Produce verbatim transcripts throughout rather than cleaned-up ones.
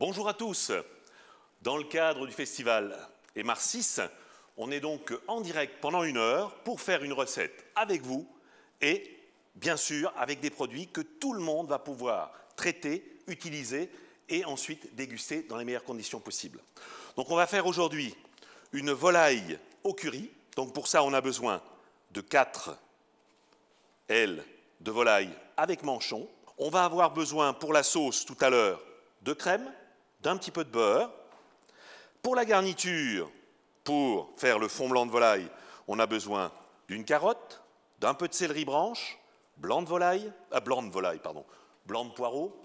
Bonjour à tous. Dans le cadre du festival M R six, on est donc en direct pendant une heure pour faire une recette avec vous et bien sûr avec des produits que tout le monde va pouvoir traiter, utiliser et ensuite déguster dans les meilleures conditions possibles. Donc on va faire aujourd'hui une volaille au curry. Donc pour ça on a besoin de quatre ailes de volaille avec manchon. On va avoir besoin pour la sauce tout à l'heure de crème, d'un petit peu de beurre. Pour la garniture, pour faire le fond blanc de volaille, on a besoin d'une carotte, d'un peu de céleri branche, blanc de volaille, ah, blanc de volaille, pardon, blanc de poireau,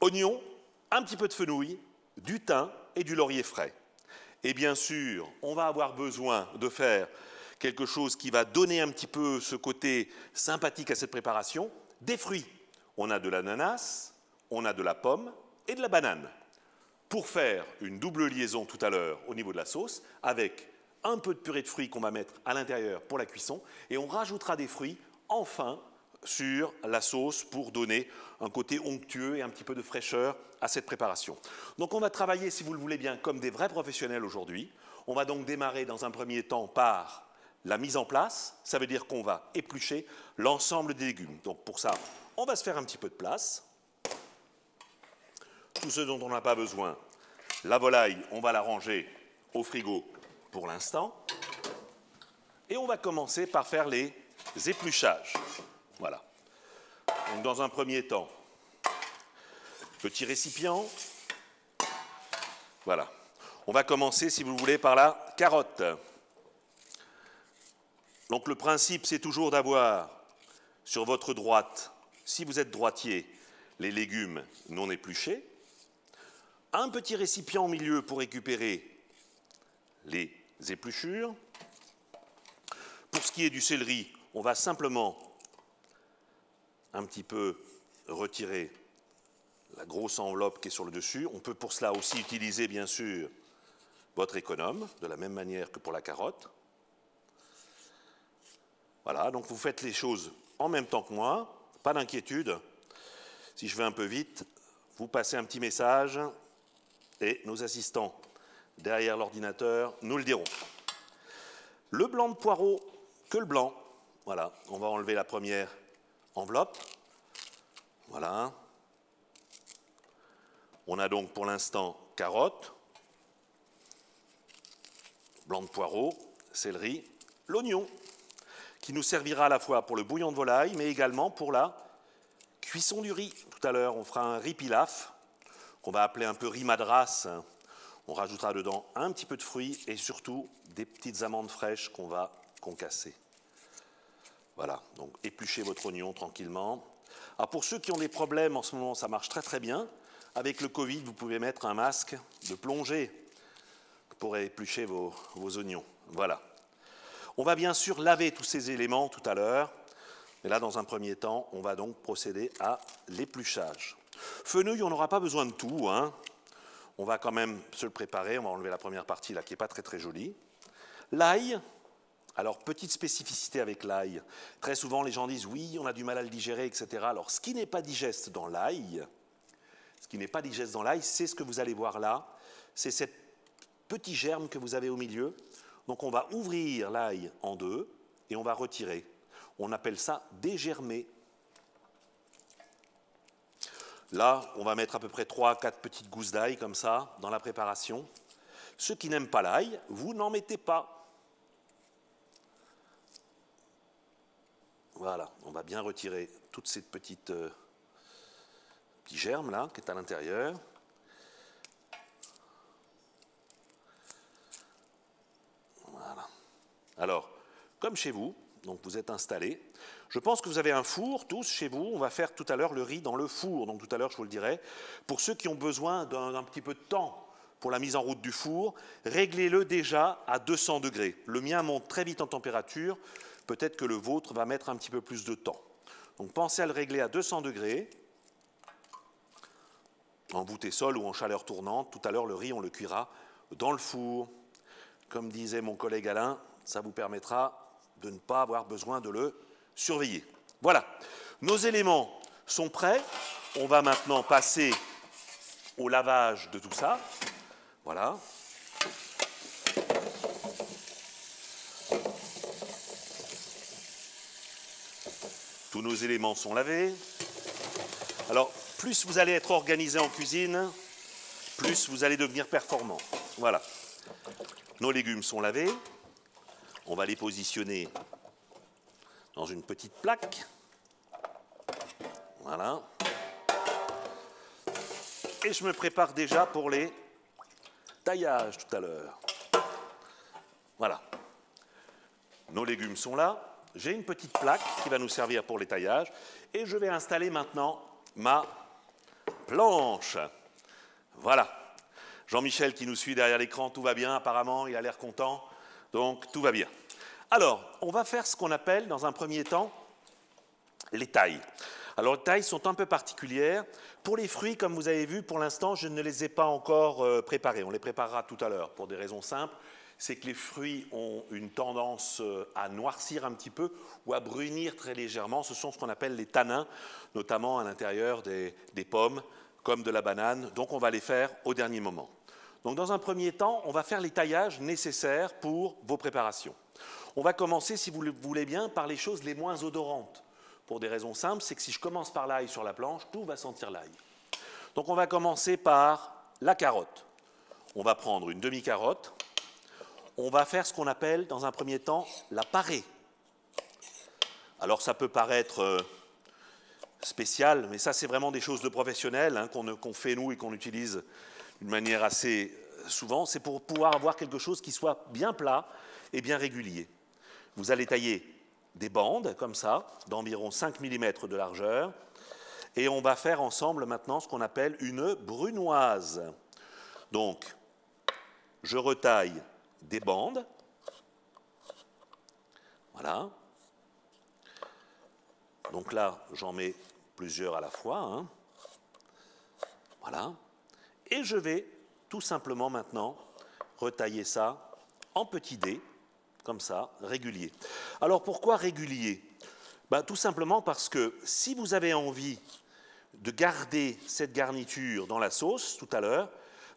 oignon, un petit peu de fenouil, du thym et du laurier frais. Et bien sûr, on va avoir besoin de faire quelque chose qui va donner un petit peu ce côté sympathique à cette préparation, des fruits. On a de l'ananas, on a de la pomme et de la banane. Pour faire une double liaison tout à l'heure au niveau de la sauce, avec un peu de purée de fruits qu'on va mettre à l'intérieur pour la cuisson, et on rajoutera des fruits enfin sur la sauce pour donner un côté onctueux et un petit peu de fraîcheur à cette préparation. Donc on va travailler, si vous le voulez bien, comme des vrais professionnels aujourd'hui. On va donc démarrer dans un premier temps par la mise en place. Ça veut dire qu'on va éplucher l'ensemble des légumes. Donc pour ça, on va se faire un petit peu de place. Tout ce dont on n'a pas besoin, la volaille, on va la ranger au frigo pour l'instant. Et on va commencer par faire les épluchages. Voilà. Donc dans un premier temps, petit récipient. Voilà. On va commencer, si vous voulez, par la carotte. Donc le principe, c'est toujours d'avoir sur votre droite, si vous êtes droitier, les légumes non épluchés. Un petit récipient au milieu pour récupérer les épluchures. Pour ce qui est du céleri, on va simplement un petit peu retirer la grosse enveloppe qui est sur le dessus. On peut pour cela aussi utiliser, bien sûr, votre économe, de la même manière que pour la carotte. Voilà, donc vous faites les choses en même temps que moi. Pas d'inquiétude. Si je vais un peu vite, vous passez un petit message. Et nos assistants derrière l'ordinateur nous le diront. Le blanc de poireau, que le blanc. Voilà, on va enlever la première enveloppe. Voilà. On a donc pour l'instant carotte, blanc de poireau, céleri, l'oignon, qui nous servira à la fois pour le bouillon de volaille, mais également pour la cuisson du riz. Tout à l'heure, on fera un riz pilaf, qu'on va appeler un peu riz madras. On rajoutera dedans un petit peu de fruits et surtout des petites amandes fraîches qu'on va concasser. Voilà, donc épluchez votre oignon tranquillement. Alors pour ceux qui ont des problèmes, en ce moment ça marche très très bien. Avec le Covid, vous pouvez mettre un masque de plongée pour éplucher vos, vos oignons. Voilà. On va bien sûr laver tous ces éléments tout à l'heure. Mais là, dans un premier temps, on va donc procéder à l'épluchage. Fenouil, on n'aura pas besoin de tout, hein. On va quand même se le préparer. On va enlever la première partie là, qui n'est pas très très jolie. L'ail, alors petite spécificité avec l'ail. Très souvent, les gens disent oui, on a du mal à le digérer, et cetera. Alors, ce qui n'est pas digeste dans l'ail, ce qui n'est pas digeste dans l'ail, c'est ce que vous allez voir là. C'est cette petite germe que vous avez au milieu. Donc, on va ouvrir l'ail en deux et on va retirer. On appelle ça dégermer. Là, on va mettre à peu près trois à quatre petites gousses d'ail comme ça dans la préparation. Ceux qui n'aiment pas l'ail, vous n'en mettez pas. Voilà, on va bien retirer toutes ces petites euh, petits germes là qui est à l'intérieur. Voilà. Alors, comme chez vous, donc vous êtes installés. Je pense que vous avez un four, tous, chez vous. On va faire tout à l'heure le riz dans le four. Donc tout à l'heure, je vous le dirai. Pour ceux qui ont besoin d'un petit peu de temps pour la mise en route du four, réglez-le déjà à deux cents degrés. Le mien monte très vite en température. Peut-être que le vôtre va mettre un petit peu plus de temps. Donc pensez à le régler à deux cents degrés. En voûté sol ou en chaleur tournante. Tout à l'heure, le riz, on le cuira dans le four. Comme disait mon collègue Alain, ça vous permettra de ne pas avoir besoin de le surveiller. Voilà, nos éléments sont prêts. On va maintenant passer au lavage de tout ça. Voilà. Tous nos éléments sont lavés. Alors, plus vous allez être organisé en cuisine, plus vous allez devenir performant. Voilà. Nos légumes sont lavés. On va les positionner dans une petite plaque. Voilà. Et je me prépare déjà pour les taillages tout à l'heure. Voilà. Nos légumes sont là. J'ai une petite plaque qui va nous servir pour les taillages. Et je vais installer maintenant ma planche. Voilà. Jean-Michel qui nous suit derrière l'écran, tout va bien apparemment, il a l'air content, donc tout va bien. Alors, on va faire ce qu'on appelle dans un premier temps les tailles. Alors les tailles sont un peu particulières. Pour les fruits, comme vous avez vu, pour l'instant je ne les ai pas encore euh, préparés, on les préparera tout à l'heure pour des raisons simples, c'est que les fruits ont une tendance à noircir un petit peu ou à brunir très légèrement, ce sont ce qu'on appelle les tanins, notamment à l'intérieur des, des pommes, comme de la banane, donc on va les faire au dernier moment. Donc dans un premier temps, on va faire les taillages nécessaires pour vos préparations. On va commencer, si vous le voulez bien, par les choses les moins odorantes. Pour des raisons simples, c'est que si je commence par l'ail sur la planche, tout va sentir l'ail. Donc on va commencer par la carotte. On va prendre une demi-carotte, on va faire ce qu'on appelle dans un premier temps la parée. Alors ça peut paraître... Euh, spécial, mais ça c'est vraiment des choses de professionnels hein, qu'on qu'on fait nous et qu'on utilise d'une manière assez souvent, c'est pour pouvoir avoir quelque chose qui soit bien plat et bien régulier. Vous allez tailler des bandes comme ça, d'environ cinq millimètres de largeur, et on va faire ensemble maintenant ce qu'on appelle une brunoise. Donc, je retaille des bandes, voilà. Donc là, j'en mets plusieurs à la fois, hein. Voilà, et je vais tout simplement maintenant retailler ça en petits dés, comme ça, réguliers. Alors pourquoi régulier? Ben, tout simplement parce que si vous avez envie de garder cette garniture dans la sauce tout à l'heure,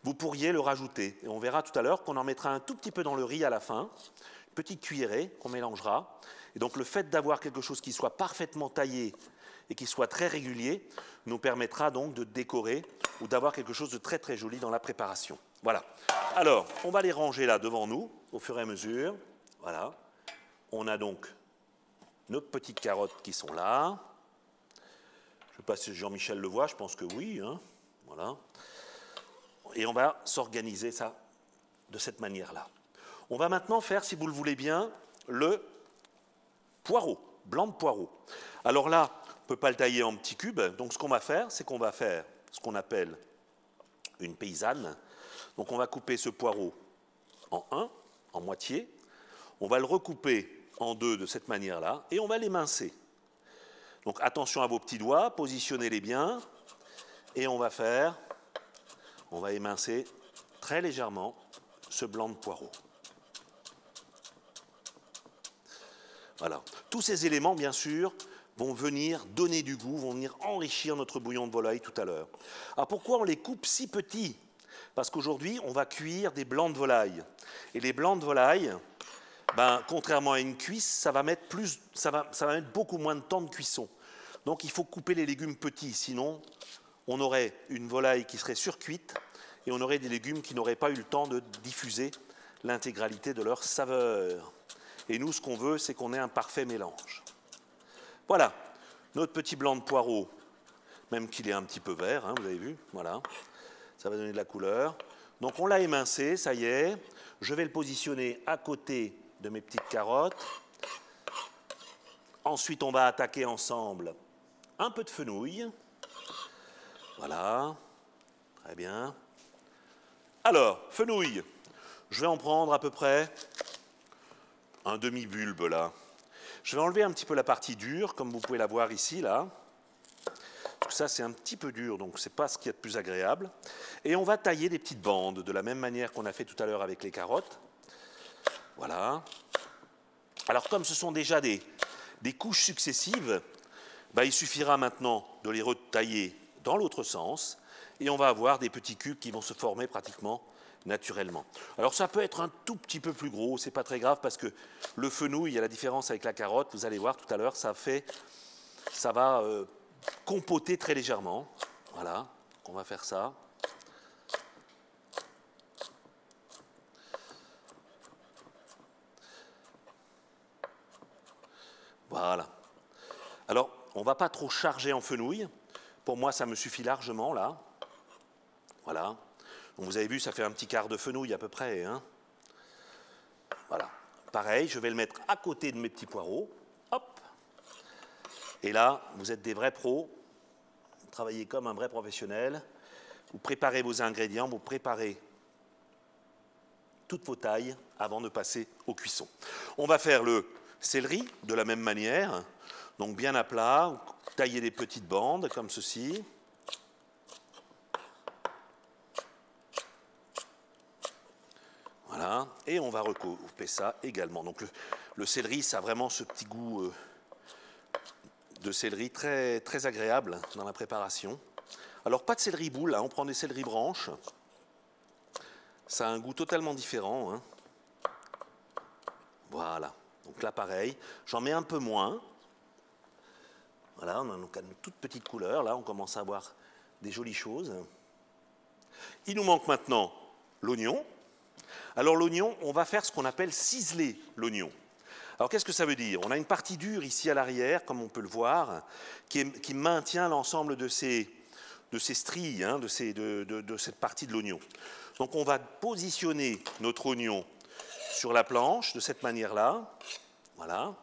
vous pourriez le rajouter. Et on verra tout à l'heure qu'on en mettra un tout petit peu dans le riz à la fin, une petite cuillerée qu'on mélangera. Et donc le fait d'avoir quelque chose qui soit parfaitement taillé et qui soit très régulier nous permettra donc de décorer ou d'avoir quelque chose de très très joli dans la préparation. Voilà. Alors, on va les ranger là devant nous au fur et à mesure. Voilà. On a donc nos petites carottes qui sont là. Je ne sais pas si Jean-Michel le voit, je pense que oui. Hein. Voilà. Et on va s'organiser ça de cette manière-là. On va maintenant faire, si vous le voulez bien, le... poireau, blanc de poireau. Alors là, on ne peut pas le tailler en petits cubes, donc ce qu'on va faire, c'est qu'on va faire ce qu'on appelle une paysanne. Donc on va couper ce poireau en un, en moitié, on va le recouper en deux de cette manière-là, et on va l'émincer. Donc attention à vos petits doigts, positionnez-les bien, et on va faire, on va émincer très légèrement ce blanc de poireau. Voilà. Tous ces éléments, bien sûr, vont venir donner du goût, vont venir enrichir notre bouillon de volaille tout à l'heure. Alors pourquoi on les coupe si petits? Parce qu'aujourd'hui, on va cuire des blancs de volaille. Et les blancs de volaille, ben, contrairement à une cuisse, ça va mettre plus, ça va, ça va mettre beaucoup moins de temps de cuisson. Donc il faut couper les légumes petits, sinon on aurait une volaille qui serait surcuite et on aurait des légumes qui n'auraient pas eu le temps de diffuser l'intégralité de leur saveur. Et nous, ce qu'on veut, c'est qu'on ait un parfait mélange. Voilà, notre petit blanc de poireau, même qu'il est un petit peu vert, hein, vous avez vu, voilà, ça va donner de la couleur. Donc on l'a émincé, ça y est, je vais le positionner à côté de mes petites carottes. Ensuite, on va attaquer ensemble un peu de fenouil. Voilà, très bien. Alors, fenouil, je vais en prendre à peu près... un demi-bulbe là. Je vais enlever un petit peu la partie dure, comme vous pouvez la voir ici, là. Tout ça, c'est un petit peu dur, donc c'est pas ce qu'il y a de plus agréable. Et on va tailler des petites bandes, de la même manière qu'on a fait tout à l'heure avec les carottes. Voilà. Alors, comme ce sont déjà des, des couches successives, bah, il suffira maintenant de les retailler dans l'autre sens et on va avoir des petits cubes qui vont se former pratiquement naturellement. Alors ça peut être un tout petit peu plus gros, c'est pas très grave parce que le fenouil, à la différence avec la carotte, vous allez voir tout à l'heure, ça fait, ça va euh, compoter très légèrement. Voilà, on va faire ça. Voilà. Alors, on ne va pas trop charger en fenouil. Pour moi, ça me suffit largement, là. Voilà. Donc, vous avez vu, ça fait un petit quart de fenouil à peu près, hein. Voilà. Pareil, je vais le mettre à côté de mes petits poireaux. Hop. Et là, vous êtes des vrais pros. Vous travaillez comme un vrai professionnel. Vous préparez vos ingrédients, vous préparez toutes vos tailles avant de passer au cuisson. On va faire le céleri de la même manière, donc bien à plat, tailler des petites bandes comme ceci. Voilà, et on va recouper ça également. Donc le, le céleri, ça a vraiment ce petit goût euh, de céleri très, très agréable dans la préparation. Alors pas de céleri boule, hein, on prend des céleri branches, ça a un goût totalement différent, hein. Voilà. Donc là, pareil, j'en mets un peu moins. Voilà, on a donc une toute petite couleur. Là, on commence à avoir des jolies choses. Il nous manque maintenant l'oignon. Alors l'oignon, on va faire ce qu'on appelle ciseler l'oignon. Alors qu'est-ce que ça veut dire? On a une partie dure ici à l'arrière, comme on peut le voir, qui, est, qui maintient l'ensemble de ces, de ces stries, hein, de, ces, de, de, de cette partie de l'oignon. Donc on va positionner notre oignon sur la planche, de cette manière-là, voilà.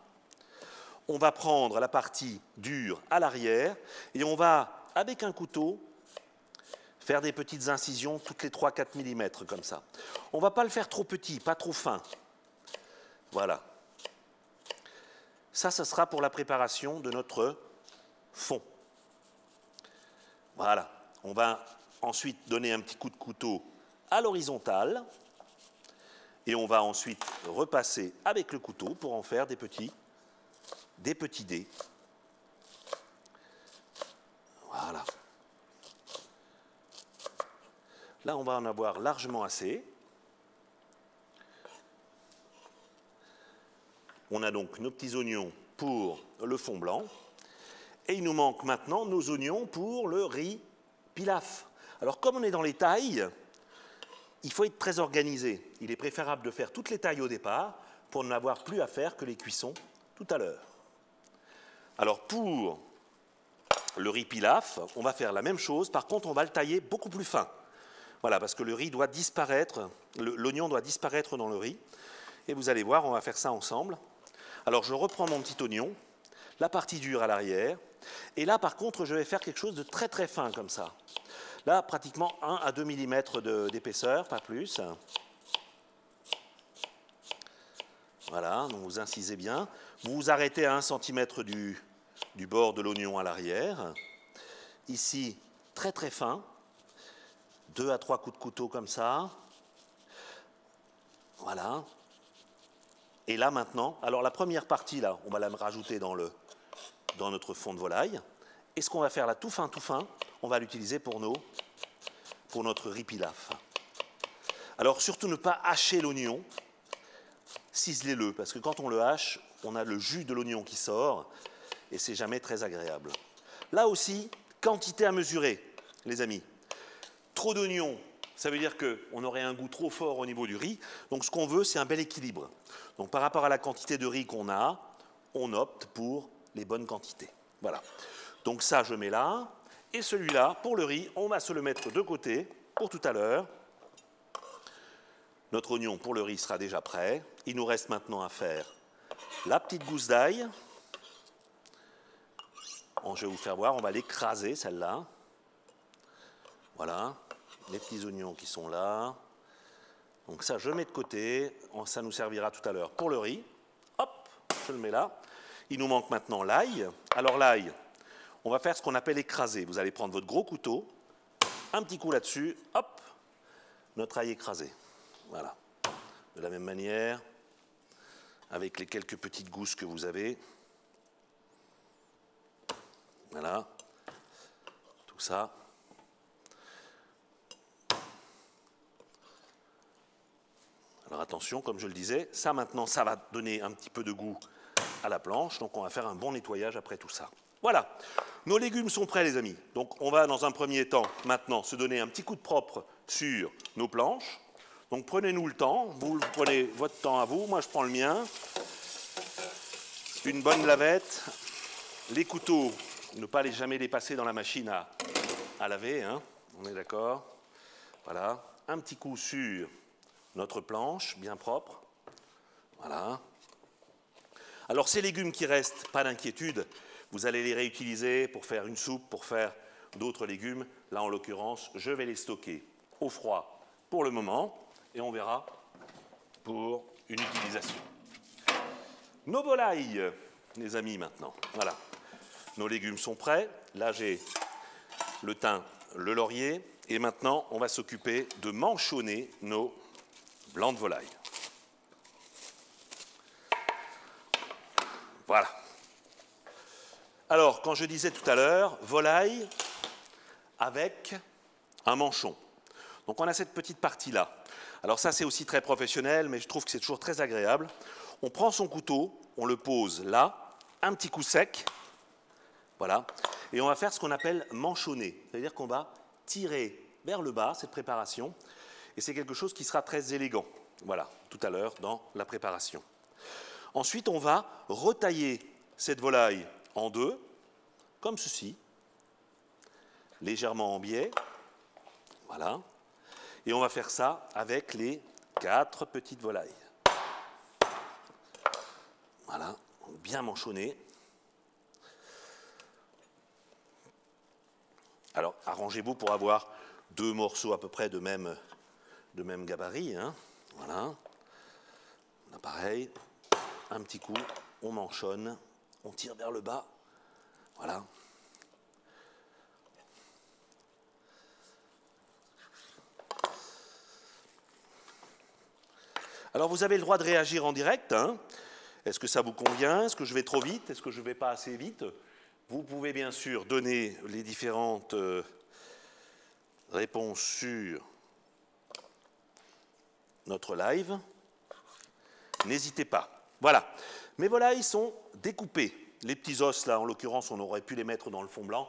On va prendre la partie dure à l'arrière et on va, avec un couteau, faire des petites incisions toutes les trois à quatre millimètres, comme ça. On ne va pas le faire trop petit, pas trop fin. Voilà. Ça, ça sera pour la préparation de notre fond. Voilà. On va ensuite donner un petit coup de couteau à l'horizontale. Et on va ensuite repasser avec le couteau pour en faire des petits, des petits dés. Voilà. Là, on va en avoir largement assez. On a donc nos petits oignons pour le fond blanc. Et il nous manque maintenant nos oignons pour le riz pilaf. Alors, comme on est dans les tailles, il faut être très organisé. Il est préférable de faire toutes les tailles au départ pour n'avoir plus à faire que les cuissons tout à l'heure. Alors pour le riz pilaf, on va faire la même chose. Par contre, on va le tailler beaucoup plus fin. Voilà, parce que le riz doit disparaître, l'oignon doit disparaître dans le riz. Et vous allez voir, on va faire ça ensemble. Alors je reprends mon petit oignon, la partie dure à l'arrière. Et là, par contre, je vais faire quelque chose de très très fin comme ça. Là, pratiquement un à deux millimètres d'épaisseur, pas plus. Voilà, donc vous incisez bien. Vous vous arrêtez à un centimètre du, du bord de l'oignon à l'arrière. Ici, très très fin. deux à trois coups de couteau comme ça. Voilà. Et là maintenant, alors la première partie, là, on va la rajouter dans, le, dans notre fond de volaille. Et ce qu'on va faire là, tout fin, tout fin, on va l'utiliser pour, pour notre riz pilaf. Alors surtout ne pas hacher l'oignon, ciselez-le, parce que quand on le hache, on a le jus de l'oignon qui sort, et c'est jamais très agréable. Là aussi, quantité à mesurer, les amis. Trop d'oignons, ça veut dire qu'on aurait un goût trop fort au niveau du riz, donc ce qu'on veut, c'est un bel équilibre. Donc par rapport à la quantité de riz qu'on a, on opte pour les bonnes quantités. Voilà. Donc ça, je mets là. Et celui-là, pour le riz, on va se le mettre de côté pour tout à l'heure. Notre oignon pour le riz sera déjà prêt. Il nous reste maintenant à faire la petite gousse d'ail. Bon, je vais vous faire voir, on va l'écraser, celle-là. Voilà, les petits oignons qui sont là. Donc ça, je mets de côté. Ça nous servira tout à l'heure pour le riz. Hop, je le mets là. Il nous manque maintenant l'ail. Alors l'ail... on va faire ce qu'on appelle écraser. Vous allez prendre votre gros couteau, un petit coup là-dessus, hop, notre ail écrasé. Voilà. De la même manière, avec les quelques petites gousses que vous avez. Voilà. Tout ça. Alors attention, comme je le disais, ça maintenant, ça va donner un petit peu de goût à la planche. Donc on va faire un bon nettoyage après tout ça. Voilà, nos légumes sont prêts les amis. Donc on va dans un premier temps maintenant se donner un petit coup de propre sur nos planches. Donc prenez-nous le temps, vous prenez votre temps à vous, moi je prends le mien. Une bonne lavette, les couteaux, ne pas les jamais les passer dans la machine à, à laver, hein. On est d'accord? Voilà, un petit coup sur notre planche, bien propre. Voilà. Alors ces légumes qui restent, pas d'inquiétude. Vous allez les réutiliser pour faire une soupe, pour faire d'autres légumes. Là, en l'occurrence, je vais les stocker au froid pour le moment et on verra pour une utilisation. Nos volailles, les amis, maintenant. Voilà, nos légumes sont prêts. Là, j'ai le thym, le laurier. Et maintenant, on va s'occuper de manchonner nos blancs de volaille. Voilà. Alors, quand je disais tout à l'heure, volaille avec un manchon. Donc on a cette petite partie-là. Alors ça, c'est aussi très professionnel, mais je trouve que c'est toujours très agréable. On prend son couteau, on le pose là, un petit coup sec, voilà, et on va faire ce qu'on appelle manchonner. C'est-à-dire qu'on va tirer vers le bas cette préparation, et c'est quelque chose qui sera très élégant, voilà, tout à l'heure dans la préparation. Ensuite, on va retailler cette volaille en deux, comme ceci, légèrement en biais, voilà, et on va faire ça avec les quatre petites volailles. Voilà, bien manchonnées. Alors, arrangez-vous pour avoir deux morceaux à peu près de même, de même gabarit, hein. Voilà, pareil, un petit coup, on manchonne. On tire vers le bas, voilà. Alors vous avez le droit de réagir en direct, hein. Est-ce que ça vous convient? Est-ce que je vais trop vite? Est-ce que je ne vais pas assez vite? Vous pouvez bien sûr donner les différentes euh, réponses sur notre live. N'hésitez pas. Voilà. Mes volailles sont découpées. Les petits os, là, en l'occurrence, on aurait pu les mettre dans le fond blanc,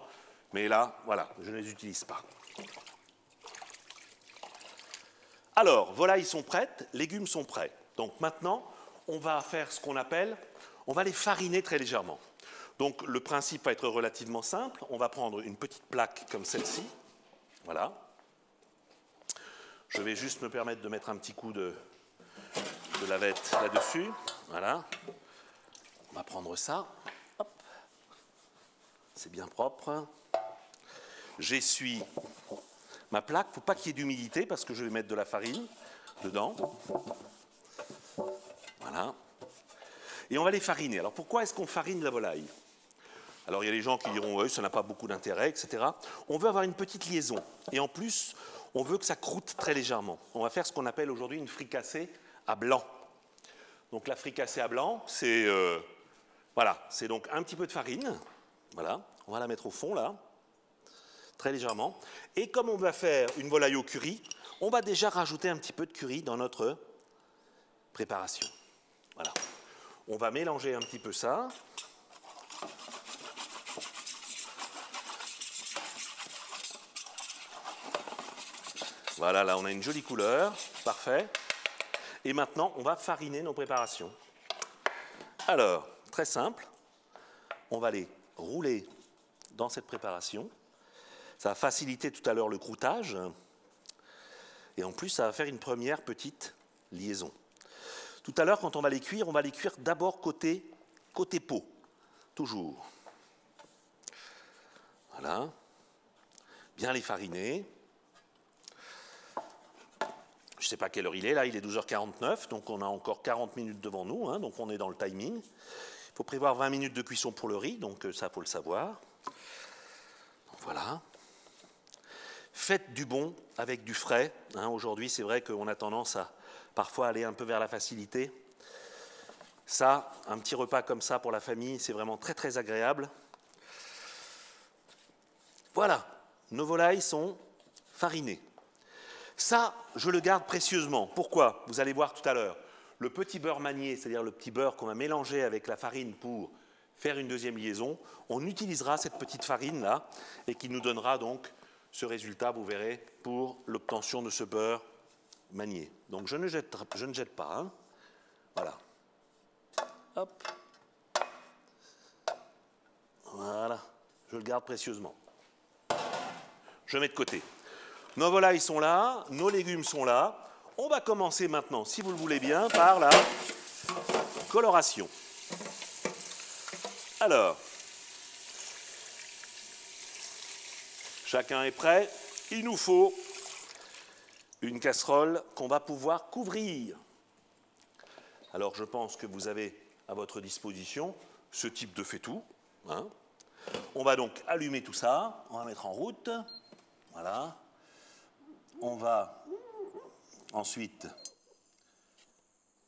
mais là, voilà, je ne les utilise pas. Alors, volailles sont prêtes, légumes sont prêts. Donc maintenant, on va faire ce qu'on appelle, on va les fariner très légèrement. Donc le principe va être relativement simple. On va prendre une petite plaque comme celle-ci. Voilà. Je vais juste me permettre de mettre un petit coup de, de lavette là-dessus. Voilà, on va prendre ça, c'est bien propre. J'essuie ma plaque, il ne faut pas qu'il y ait d'humidité parce que je vais mettre de la farine dedans. Voilà, et on va les fariner. Alors pourquoi est-ce qu'on farine la volaille? Alors il y a des gens qui diront oui, ça n'a pas beaucoup d'intérêt, et cetera. On veut avoir une petite liaison et en plus on veut que ça croûte très légèrement. On va faire ce qu'on appelle aujourd'hui une fricassée à blanc. Donc la fricassée à blanc, c'est euh, voilà, c'est donc un petit peu de farine. Voilà, on va la mettre au fond là, très légèrement. Et comme on va faire une volaille au curry, on va déjà rajouter un petit peu de curry dans notre préparation. Voilà, on va mélanger un petit peu ça. Voilà, là on a une jolie couleur, parfait. Et maintenant, on va fariner nos préparations. Alors, très simple, on va les rouler dans cette préparation. Ça va faciliter tout à l'heure le croûtage. Et en plus, ça va faire une première petite liaison. Tout à l'heure, quand on va les cuire, on va les cuire d'abord côté, côté peau, toujours. Voilà, bien les fariner. Je ne sais pas quelle heure il est, là il est douze heures quarante-neuf, donc on a encore quarante minutes devant nous, hein, donc on est dans le timing. Il faut prévoir vingt minutes de cuisson pour le riz, donc ça faut le savoir. Donc, voilà. Faites du bon avec du frais. Hein, aujourd'hui c'est vrai qu'on a tendance à parfois aller un peu vers la facilité. Ça, un petit repas comme ça pour la famille, c'est vraiment très très agréable. Voilà, nos volailles sont farinées. Ça, je le garde précieusement. Pourquoi? Vous allez voir tout à l'heure. Le petit beurre manié, c'est-à-dire le petit beurre qu'on va mélanger avec la farine pour faire une deuxième liaison, on utilisera cette petite farine-là et qui nous donnera donc ce résultat, vous verrez, pour l'obtention de ce beurre manié. Donc je ne jette, je ne jette pas. Hein. Voilà. Hop. Voilà. Je le garde précieusement. Je mets de côté. Nos volailles sont là, nos légumes sont là. On va commencer maintenant, si vous le voulez bien, par la coloration. Alors, chacun est prêt. Il nous faut une casserole qu'on va pouvoir couvrir. Alors, je pense que vous avez à votre disposition ce type de faitout, hein. On va donc allumer tout ça. On va mettre en route. Voilà. On va ensuite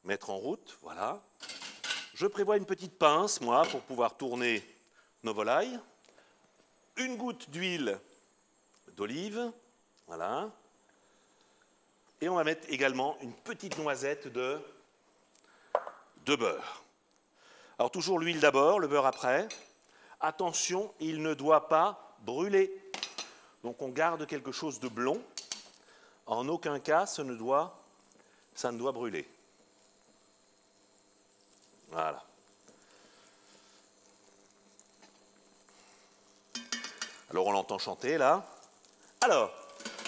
mettre en route, voilà. Je prévois une petite pince, moi, pour pouvoir tourner nos volailles. Une goutte d'huile d'olive, voilà. Et on va mettre également une petite noisette de, de beurre. Alors toujours l'huile d'abord, le beurre après. Attention, il ne doit pas brûler. Donc on garde quelque chose de blond. En aucun cas, ça ne doit, ça ne doit brûler. Voilà. Alors, on l'entend chanter, là. Alors,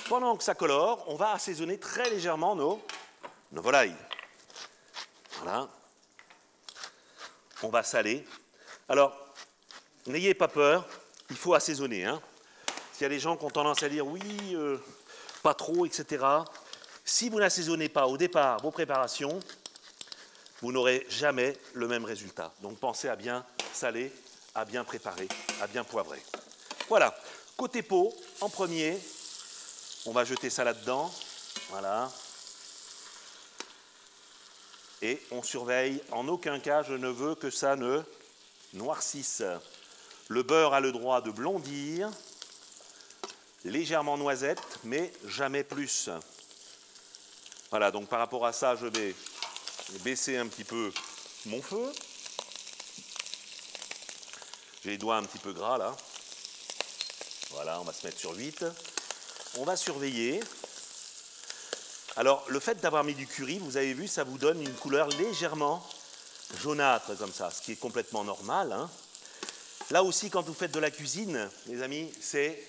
pendant que ça colore, on va assaisonner très légèrement nos, nos volailles. Voilà. On va saler. Alors, n'ayez pas peur, il faut assaisonner, hein. S'il y a des gens qui ont tendance à dire « oui, euh, », pas trop, et cetera. Si vous n'assaisonnez pas au départ vos préparations, vous n'aurez jamais le même résultat. Donc pensez à bien saler, à bien préparer, à bien poivrer. Voilà. Côté pot, en premier, on va jeter ça là-dedans. Voilà. Et on surveille. En aucun cas, je ne veux que ça ne noircisse. Le beurre a le droit de blondir. Légèrement noisette, mais jamais plus. Voilà, donc par rapport à ça, je vais baisser un petit peu mon feu. J'ai les doigts un petit peu gras, là. Voilà, on va se mettre sur huit. On va surveiller. Alors, le fait d'avoir mis du curry, vous avez vu, ça vous donne une couleur légèrement jaunâtre, comme ça, ce qui est complètement normal, hein. Là aussi, quand vous faites de la cuisine, les amis, c'est...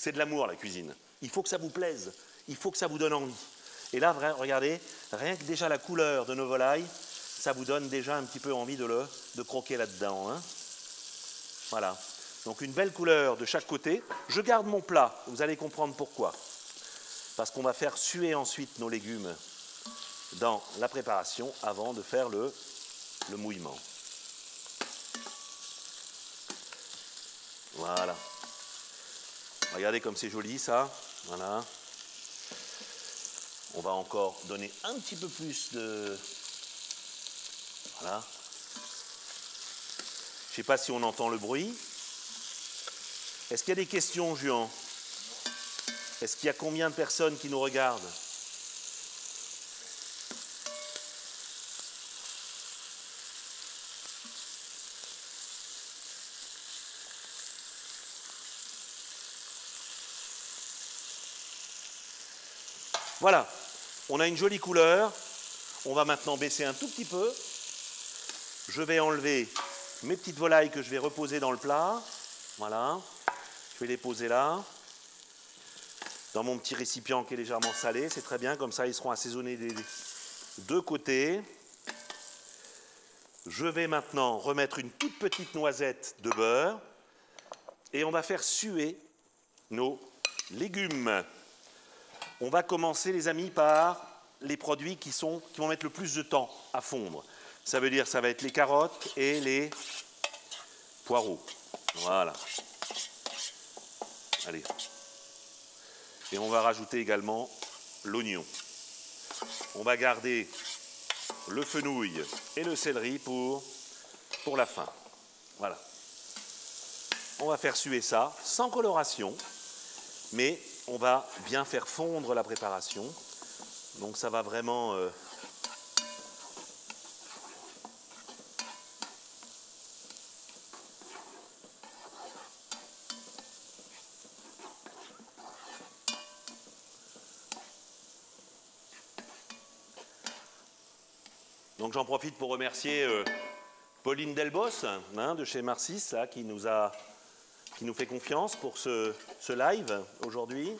C'est de l'amour, la cuisine. Il faut que ça vous plaise. Il faut que ça vous donne envie. Et là, regardez, rien que déjà la couleur de nos volailles, ça vous donne déjà un petit peu envie de, le, de croquer là-dedans, hein. Voilà. Donc, une belle couleur de chaque côté. Je garde mon plat. Vous allez comprendre pourquoi. Parce qu'on va faire suer ensuite nos légumes dans la préparation avant de faire le, le mouillement. Voilà. Regardez comme c'est joli, ça. Voilà. On va encore donner un petit peu plus de... Voilà. Je ne sais pas si on entend le bruit. Est-ce qu'il y a des questions, Juan? Est-ce qu'il y a combien de personnes qui nous regardent? Voilà, on a une jolie couleur. On va maintenant baisser un tout petit peu. Je vais enlever mes petites volailles que je vais reposer dans le plat. Voilà, je vais les poser là. Dans mon petit récipient qui est légèrement salé, c'est très bien. Comme ça, ils seront assaisonnés des deux côtés. Je vais maintenant remettre une toute petite noisette de beurre. Et on va faire suer nos légumes. On va commencer, les amis, par les produits qui, sont, qui vont mettre le plus de temps à fondre. Ça veut dire que ça va être les carottes et les poireaux. Voilà. Allez. Et on va rajouter également l'oignon. On va garder le fenouil et le céleri pour, pour la fin. Voilà. On va faire suer ça sans coloration, mais on va bien faire fondre la préparation. Donc ça va vraiment... Euh, Donc j'en profite pour remercier euh, Pauline Delbos hein, de chez Marcis là, qui, nous a, qui nous fait confiance pour ce, ce live aujourd'hui.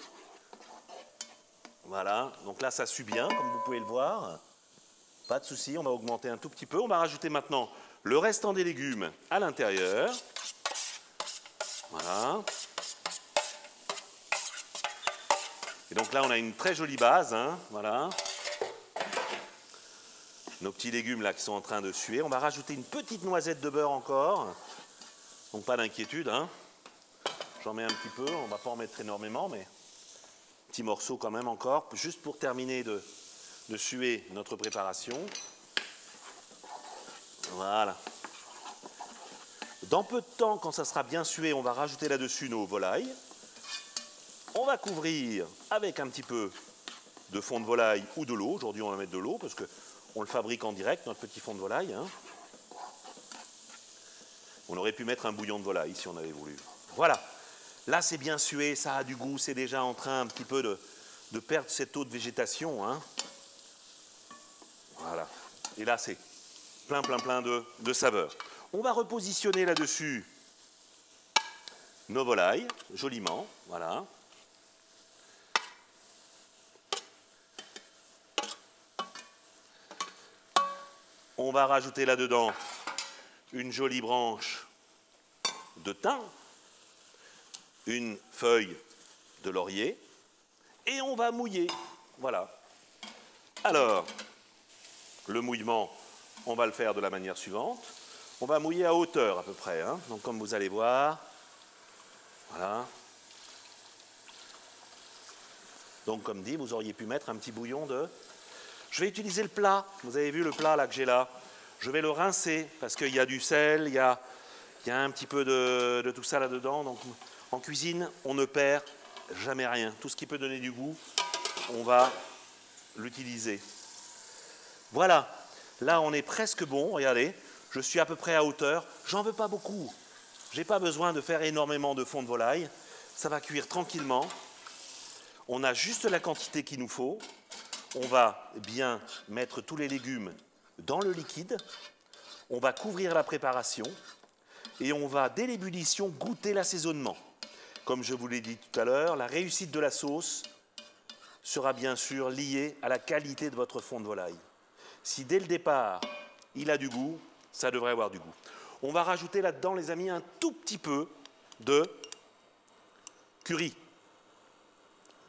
Voilà, donc là ça sue bien comme vous pouvez le voir. Pas de souci, on va augmenter un tout petit peu. On va rajouter maintenant le restant des légumes à l'intérieur. Voilà. Et donc là on a une très jolie base, hein, voilà. Nos petits légumes là qui sont en train de suer. On va rajouter une petite noisette de beurre encore. Donc pas d'inquiétude. Hein. J'en mets un petit peu. On ne va pas en mettre énormément, mais petit morceau quand même encore. Juste pour terminer de, de suer notre préparation. Voilà. Dans peu de temps, quand ça sera bien sué, on va rajouter là-dessus nos volailles. On va couvrir avec un petit peu de fond de volaille ou de l'eau. Aujourd'hui, on va mettre de l'eau parce que on le fabrique en direct, notre petit fond de volaille. Hein. On aurait pu mettre un bouillon de volaille si on avait voulu. Voilà. Là, c'est bien sué, ça a du goût. C'est déjà en train un petit peu de, de perdre cette eau de végétation. Hein. Voilà. Et là, c'est plein, plein, plein de, de saveurs. On va repositionner là-dessus nos volailles, joliment. Voilà. On va rajouter là-dedans une jolie branche de thym, une feuille de laurier, et on va mouiller. Voilà. Alors, le mouillement, on va le faire de la manière suivante. On va mouiller à hauteur à peu près. Hein. Donc, comme vous allez voir, voilà. Donc, comme dit, vous auriez pu mettre un petit bouillon de... Je vais utiliser le plat. Vous avez vu le plat là que j'ai là. Je vais le rincer parce qu'il y a du sel, il y a, il y a un petit peu de, de tout ça là-dedans. Donc, en cuisine, on ne perd jamais rien. Tout ce qui peut donner du goût, on va l'utiliser. Voilà. Là, on est presque bon. Regardez, je suis à peu près à hauteur. J'en veux pas beaucoup. J'ai pas besoin de faire énormément de fond de volaille. Ça va cuire tranquillement. On a juste la quantité qu'il nous faut. On va bien mettre tous les légumes dans le liquide, on va couvrir la préparation et on va, dès l'ébullition, goûter l'assaisonnement. Comme je vous l'ai dit tout à l'heure, la réussite de la sauce sera bien sûr liée à la qualité de votre fond de volaille. Si dès le départ, il a du goût, ça devrait avoir du goût. On va rajouter là-dedans, les amis, un tout petit peu de curry.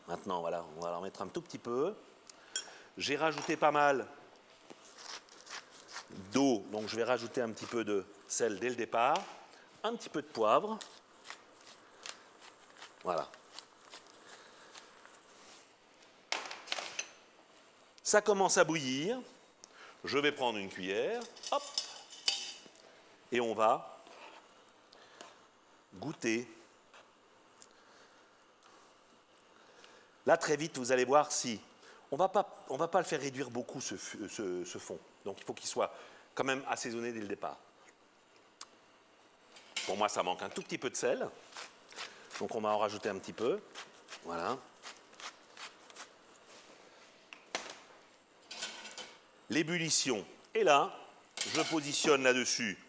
Maintenant, voilà, on va en mettre un tout petit peu. J'ai rajouté pas mal d'eau, donc je vais rajouter un petit peu de sel dès le départ, un petit peu de poivre, voilà. Ça commence à bouillir, je vais prendre une cuillère, hop, et on va goûter. Là, très vite, vous allez voir si... On ne va pas le faire réduire beaucoup, ce, ce, ce fond. Donc, il faut qu'il soit quand même assaisonné dès le départ. Pour moi, ça manque un tout petit peu de sel. Donc, on va en rajouter un petit peu. Voilà. L'ébullition. Et là, je positionne là-dessus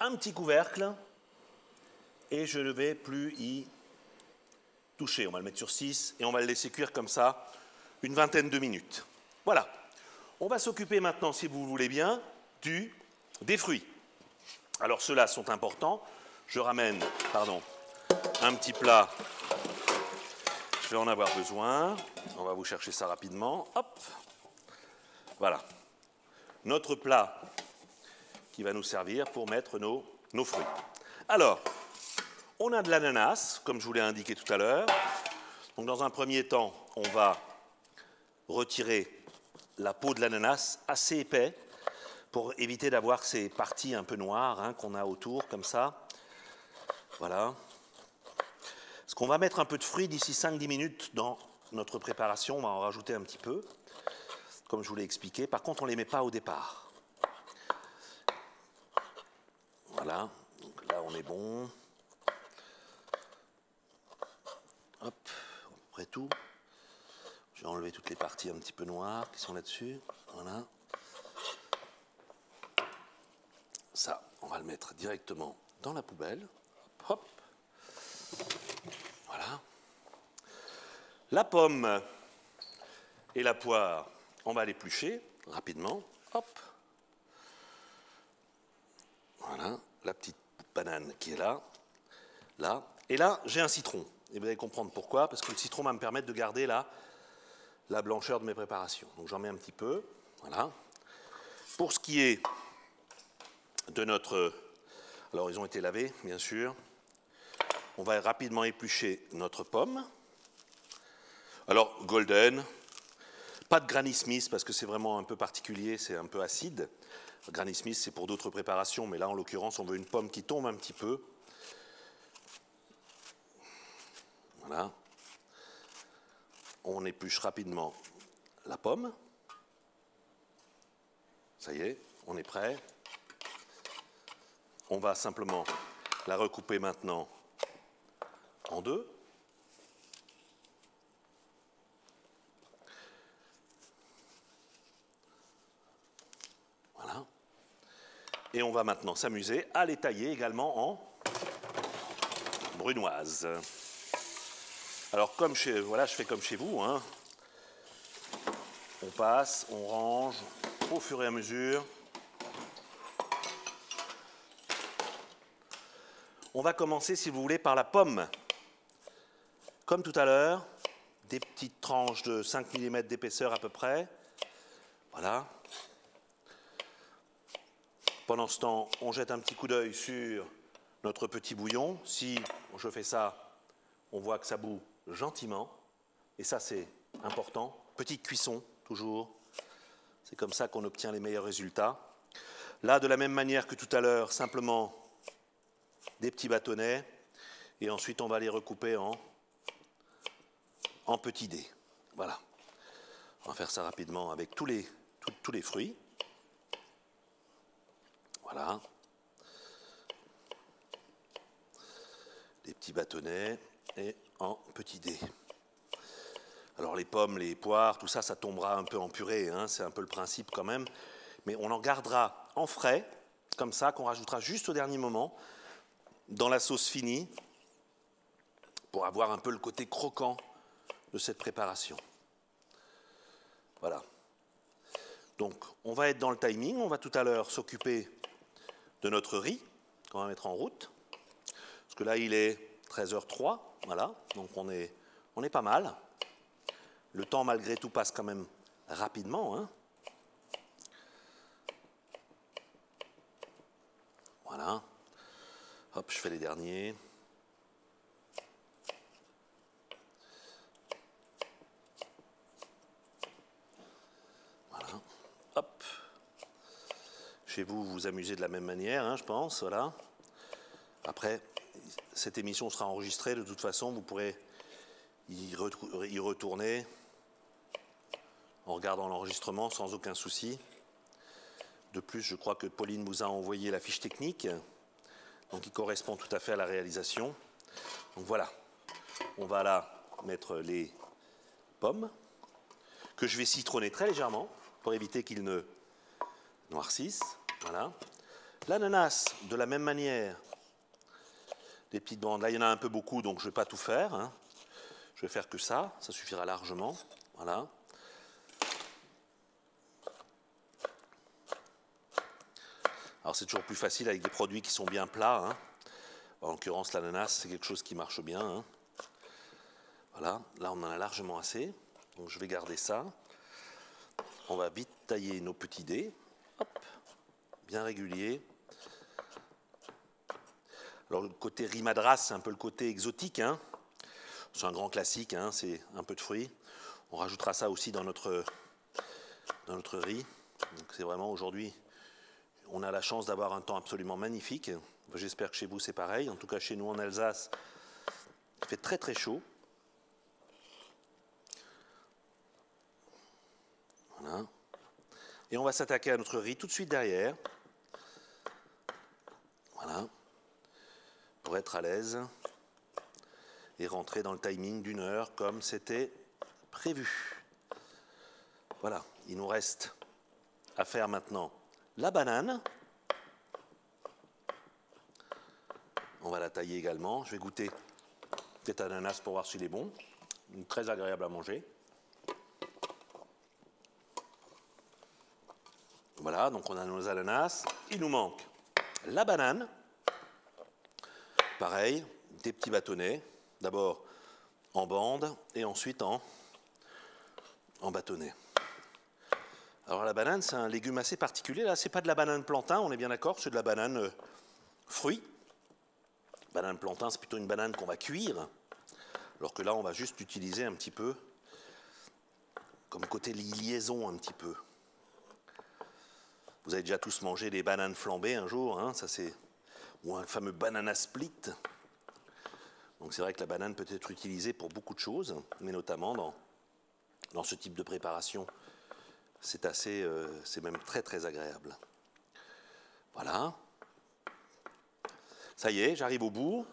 un petit couvercle. Et je ne vais plus y toucher. On va le mettre sur six et on va le laisser cuire comme ça. Une vingtaine de minutes. Voilà. On va s'occuper maintenant, si vous voulez bien, du, des fruits. Alors, ceux-là sont importants. Je ramène, pardon, un petit plat. Je vais en avoir besoin. On va vous chercher ça rapidement. Hop. Voilà. Notre plat qui va nous servir pour mettre nos, nos fruits. Alors, on a de l'ananas, comme je vous l'ai indiqué tout à l'heure. Donc, dans un premier temps, on va retirer la peau de l'ananas assez épais pour éviter d'avoir ces parties un peu noires hein, qu'on a autour, comme ça. Voilà. Ce qu'on va mettre un peu de fruit d'ici cinq à dix minutes dans notre préparation. On va en rajouter un petit peu, comme je vous l'ai expliqué. Par contre, on ne les met pas au départ. Voilà, donc là on est bon. Hop, après tout, j'ai enlevé toutes les parties un petit peu noires qui sont là-dessus. Voilà. Ça, on va le mettre directement dans la poubelle. Hop, voilà. La pomme et la poire, on va l'éplucher rapidement. Hop, voilà, la petite banane qui est là, là. Et là, j'ai un citron. Et vous allez comprendre pourquoi, parce que le citron va me permettre de garder la, la blancheur de mes préparations. Donc j'en mets un petit peu, voilà. Pour ce qui est de notre... Alors ils ont été lavés, bien sûr. On va rapidement éplucher notre pomme. Alors, golden, pas de Granny Smith, parce que c'est vraiment un peu particulier, c'est un peu acide. Granny Smith, c'est pour d'autres préparations, mais là, en l'occurrence, on veut une pomme qui tombe un petit peu. Voilà. On épluche rapidement la pomme. Ça y est, on est prêt. On va simplement la recouper maintenant en deux. Voilà. Et on va maintenant s'amuser à les tailler également en brunoise. Alors, comme chez, voilà, je fais comme chez vous, hein. On passe, on range au fur et à mesure. On va commencer, si vous voulez, par la pomme. Comme tout à l'heure, des petites tranches de cinq millimètres d'épaisseur à peu près. Voilà. Pendant ce temps, on jette un petit coup d'œil sur notre petit bouillon. Si je fais ça, on voit que ça bout gentiment, et ça c'est important, petite cuisson toujours, c'est comme ça qu'on obtient les meilleurs résultats. Là, de la même manière que tout à l'heure, simplement des petits bâtonnets, et ensuite on va les recouper en, en petits dés. Voilà, on va faire ça rapidement avec tous les, tout, tous les fruits. Voilà, des petits bâtonnets et en petits dés. Alors les pommes, les poires, tout ça, ça tombera un peu en purée, hein, c'est un peu le principe quand même, mais on en gardera en frais, comme ça, qu'on rajoutera juste au dernier moment, dans la sauce finie, pour avoir un peu le côté croquant de cette préparation. Voilà. Donc on va être dans le timing, on va tout à l'heure s'occuper de notre riz, qu'on va mettre en route, parce que là il est treize heures zéro trois, voilà, donc on est, on est pas mal. Le temps, malgré tout, passe quand même rapidement, hein. Voilà. Hop, je fais les derniers. Voilà. Hop. Chez vous, vous vous amusez de la même manière, hein, je pense, voilà. Après... Cette émission sera enregistrée, de toute façon, vous pourrez y, re y retourner en regardant l'enregistrement sans aucun souci. De plus, je crois que Pauline vous a envoyé la fiche technique, donc qui correspond tout à fait à la réalisation. Donc voilà, on va là mettre les pommes, que je vais citronner très légèrement pour éviter qu'ils ne noircissent. Voilà. L'ananas, de la même manière... Des petites bandes. Là, il y en a un peu beaucoup, donc je ne vais pas tout faire, hein. Je vais faire que ça. Ça suffira largement. Voilà. Alors, c'est toujours plus facile avec des produits qui sont bien plats, hein. En l'occurrence, l'ananas, c'est quelque chose qui marche bien, hein. Voilà. Là, on en a largement assez. Donc, je vais garder ça. On va vite tailler nos petits dés. Hop. Bien régulier. Alors, le côté riz madras, c'est un peu le côté exotique, hein. C'est un grand classique, hein, c'est un peu de fruits. On rajoutera ça aussi dans notre, dans notre riz. Donc, c'est vraiment aujourd'hui, on a la chance d'avoir un temps absolument magnifique. J'espère que chez vous, c'est pareil. En tout cas, chez nous, en Alsace, Il fait très très chaud. Voilà. Et on va s'attaquer à notre riz tout de suite derrière. Voilà. Pour être à l'aise et rentrer dans le timing d'une heure comme c'était prévu. Voilà. Il nous reste à faire maintenant la banane. On va la tailler également. Je vais goûter cet ananas pour voir s'il est bon. Très agréable à manger. Voilà, donc on a nos ananas. Il nous manque la banane. Pareil, des petits bâtonnets. D'abord en bande et ensuite en, en bâtonnet. Alors la banane, c'est un légume assez particulier. Là, ce n'est pas de la banane plantain, on est bien d'accord, c'est de la banane euh, fruit. Banane plantain, c'est plutôt une banane qu'on va cuire, alors que là, on va juste l'utiliser un petit peu comme côté liaison un petit peu. Vous avez déjà tous mangé des bananes flambées un jour, hein, ça c'est, ou un fameux banana split. Donc c'est vrai que la banane peut être utilisée pour beaucoup de choses, mais notamment dans, dans ce type de préparation, c'est assez, euh, c'est même très très agréable. Voilà. Ça y est, j'arrive au bout.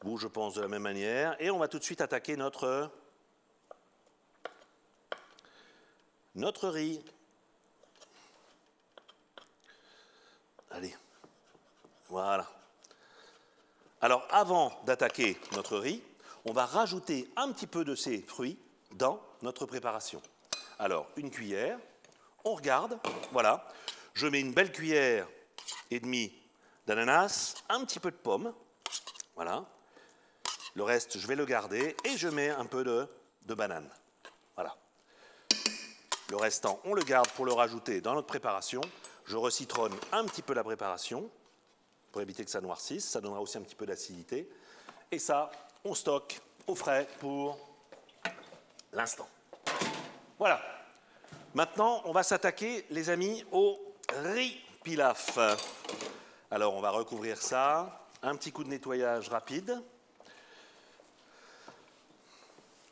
Bout, je pense, de la même manière. Et on va tout de suite attaquer notre, notre riz. Allez, voilà. Alors, avant d'attaquer notre riz, on va rajouter un petit peu de ces fruits dans notre préparation. Alors, une cuillère, on regarde, voilà. Je mets une belle cuillère et demie d'ananas, un petit peu de pomme, voilà. Le reste, je vais le garder et je mets un peu de, de banane, voilà. Le restant, on le garde pour le rajouter dans notre préparation. Je recitronne un petit peu la préparation pour éviter que ça noircisse. Ça donnera aussi un petit peu d'acidité. Et ça, on stocke au frais pour l'instant. Voilà. Maintenant, on va s'attaquer, les amis, au riz pilaf. Alors, on va recouvrir ça. Un petit coup de nettoyage rapide.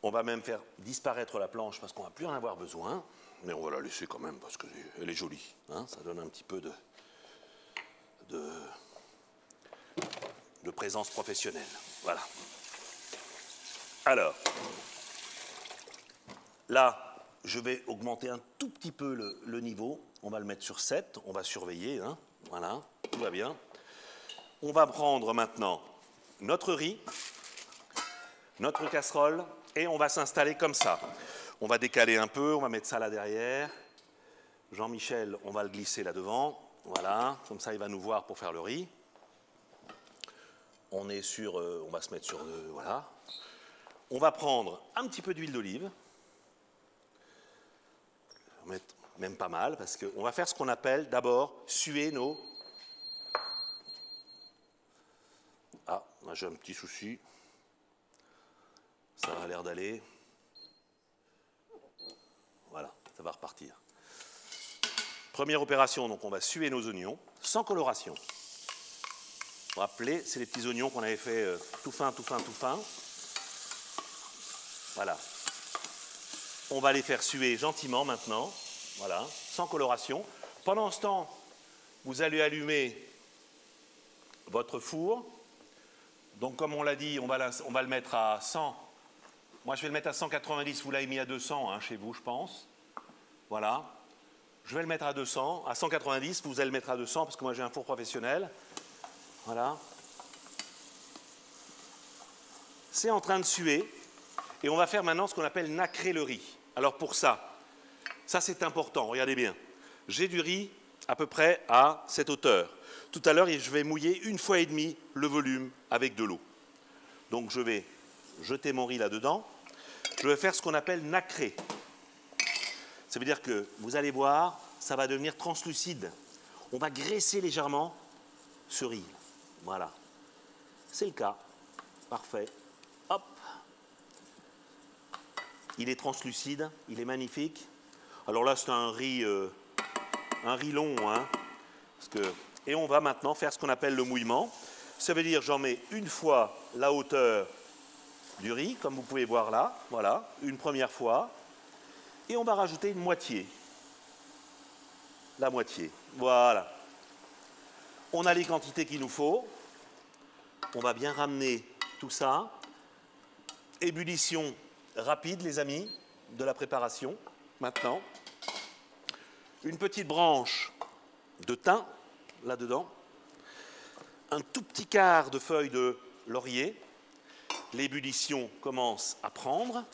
On va même faire disparaître la planche parce qu'on ne va plus en avoir besoin. Mais on va la laisser quand même parce qu'elle est jolie. Hein, ça donne un petit peu de, de, de présence professionnelle. Voilà. Alors, là, je vais augmenter un tout petit peu le, le niveau. On va le mettre sur sept. On va surveiller, hein, voilà. Tout va bien. On va prendre maintenant notre riz, notre casserole, et on va s'installer comme ça. On va décaler un peu, on va mettre ça là derrière. Jean-Michel, on va le glisser là devant. Voilà, comme ça il va nous voir pour faire le riz. On est sur, euh, on va se mettre sur, euh, voilà. On va prendre un petit peu d'huile d'olive. On va mettre même pas mal, parce qu'on va faire ce qu'on appelle d'abord suer nos... Ah, j'ai un petit souci. Ça a l'air d'aller. Voilà, ça va repartir. Première opération, donc on va suer nos oignons, sans coloration. Vous vous rappelez, c'est les petits oignons qu'on avait fait euh, tout fin, tout fin, tout fin. Voilà. On va les faire suer gentiment maintenant. Voilà, sans coloration. Pendant ce temps, vous allez allumer votre four. Donc, comme on l'a dit, on va, la, on va le mettre à cent. Moi, je vais le mettre à cent quatre-vingt-dix. Vous l'avez mis à deux cents hein, chez vous, je pense. Voilà. Je vais le mettre à deux cents. À cent quatre-vingt-dix, vous allez le mettre à deux cents parce que moi, j'ai un four professionnel. Voilà. C'est en train de suer. Et on va faire maintenant ce qu'on appelle nacrer le riz. Alors, pour ça, ça, c'est important. Regardez bien. J'ai du riz à peu près à cette hauteur. Tout à l'heure, je vais mouiller une fois et demie le volume avec de l'eau. Donc, je vais jeter mon riz là-dedans. Je vais faire ce qu'on appelle nacrer. Ça veut dire que, vous allez voir, ça va devenir translucide. On va graisser légèrement ce riz. Voilà. C'est le cas. Parfait. Hop. Il est translucide. Il est magnifique. Alors là, c'est un riz... Euh, un riz long, hein, parce que... Et on va maintenant faire ce qu'on appelle le mouillement. Ça veut dire j'en mets une fois la hauteur du riz, comme vous pouvez voir là, voilà, une première fois. Et on va rajouter une moitié. La moitié, voilà. On a les quantités qu'il nous faut. On va bien ramener tout ça. Ébullition rapide, les amis, de la préparation, maintenant. Une petite branche de thym, là-dedans. Un tout petit quart de feuille de laurier. L'ébullition commence à prendre.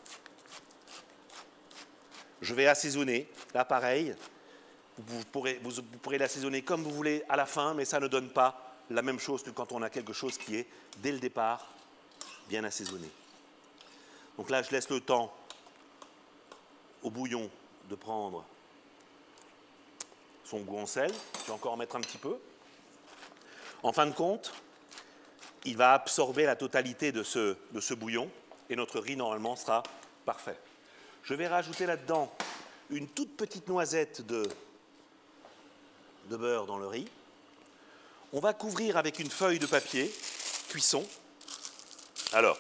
Je vais assaisonner, là pareil. Vous pourrez, vous, vous pourrez l'assaisonner comme vous voulez à la fin, mais ça ne donne pas la même chose que quand on a quelque chose qui est, dès le départ, bien assaisonné. Donc là, je laisse le temps au bouillon de prendre son goût en sel. Je vais encore en mettre un petit peu. En fin de compte, il va absorber la totalité de ce, de ce bouillon et notre riz, normalement, sera parfait. Je vais rajouter là-dedans une toute petite noisette de, de beurre dans le riz. On va couvrir avec une feuille de papier cuisson. Alors,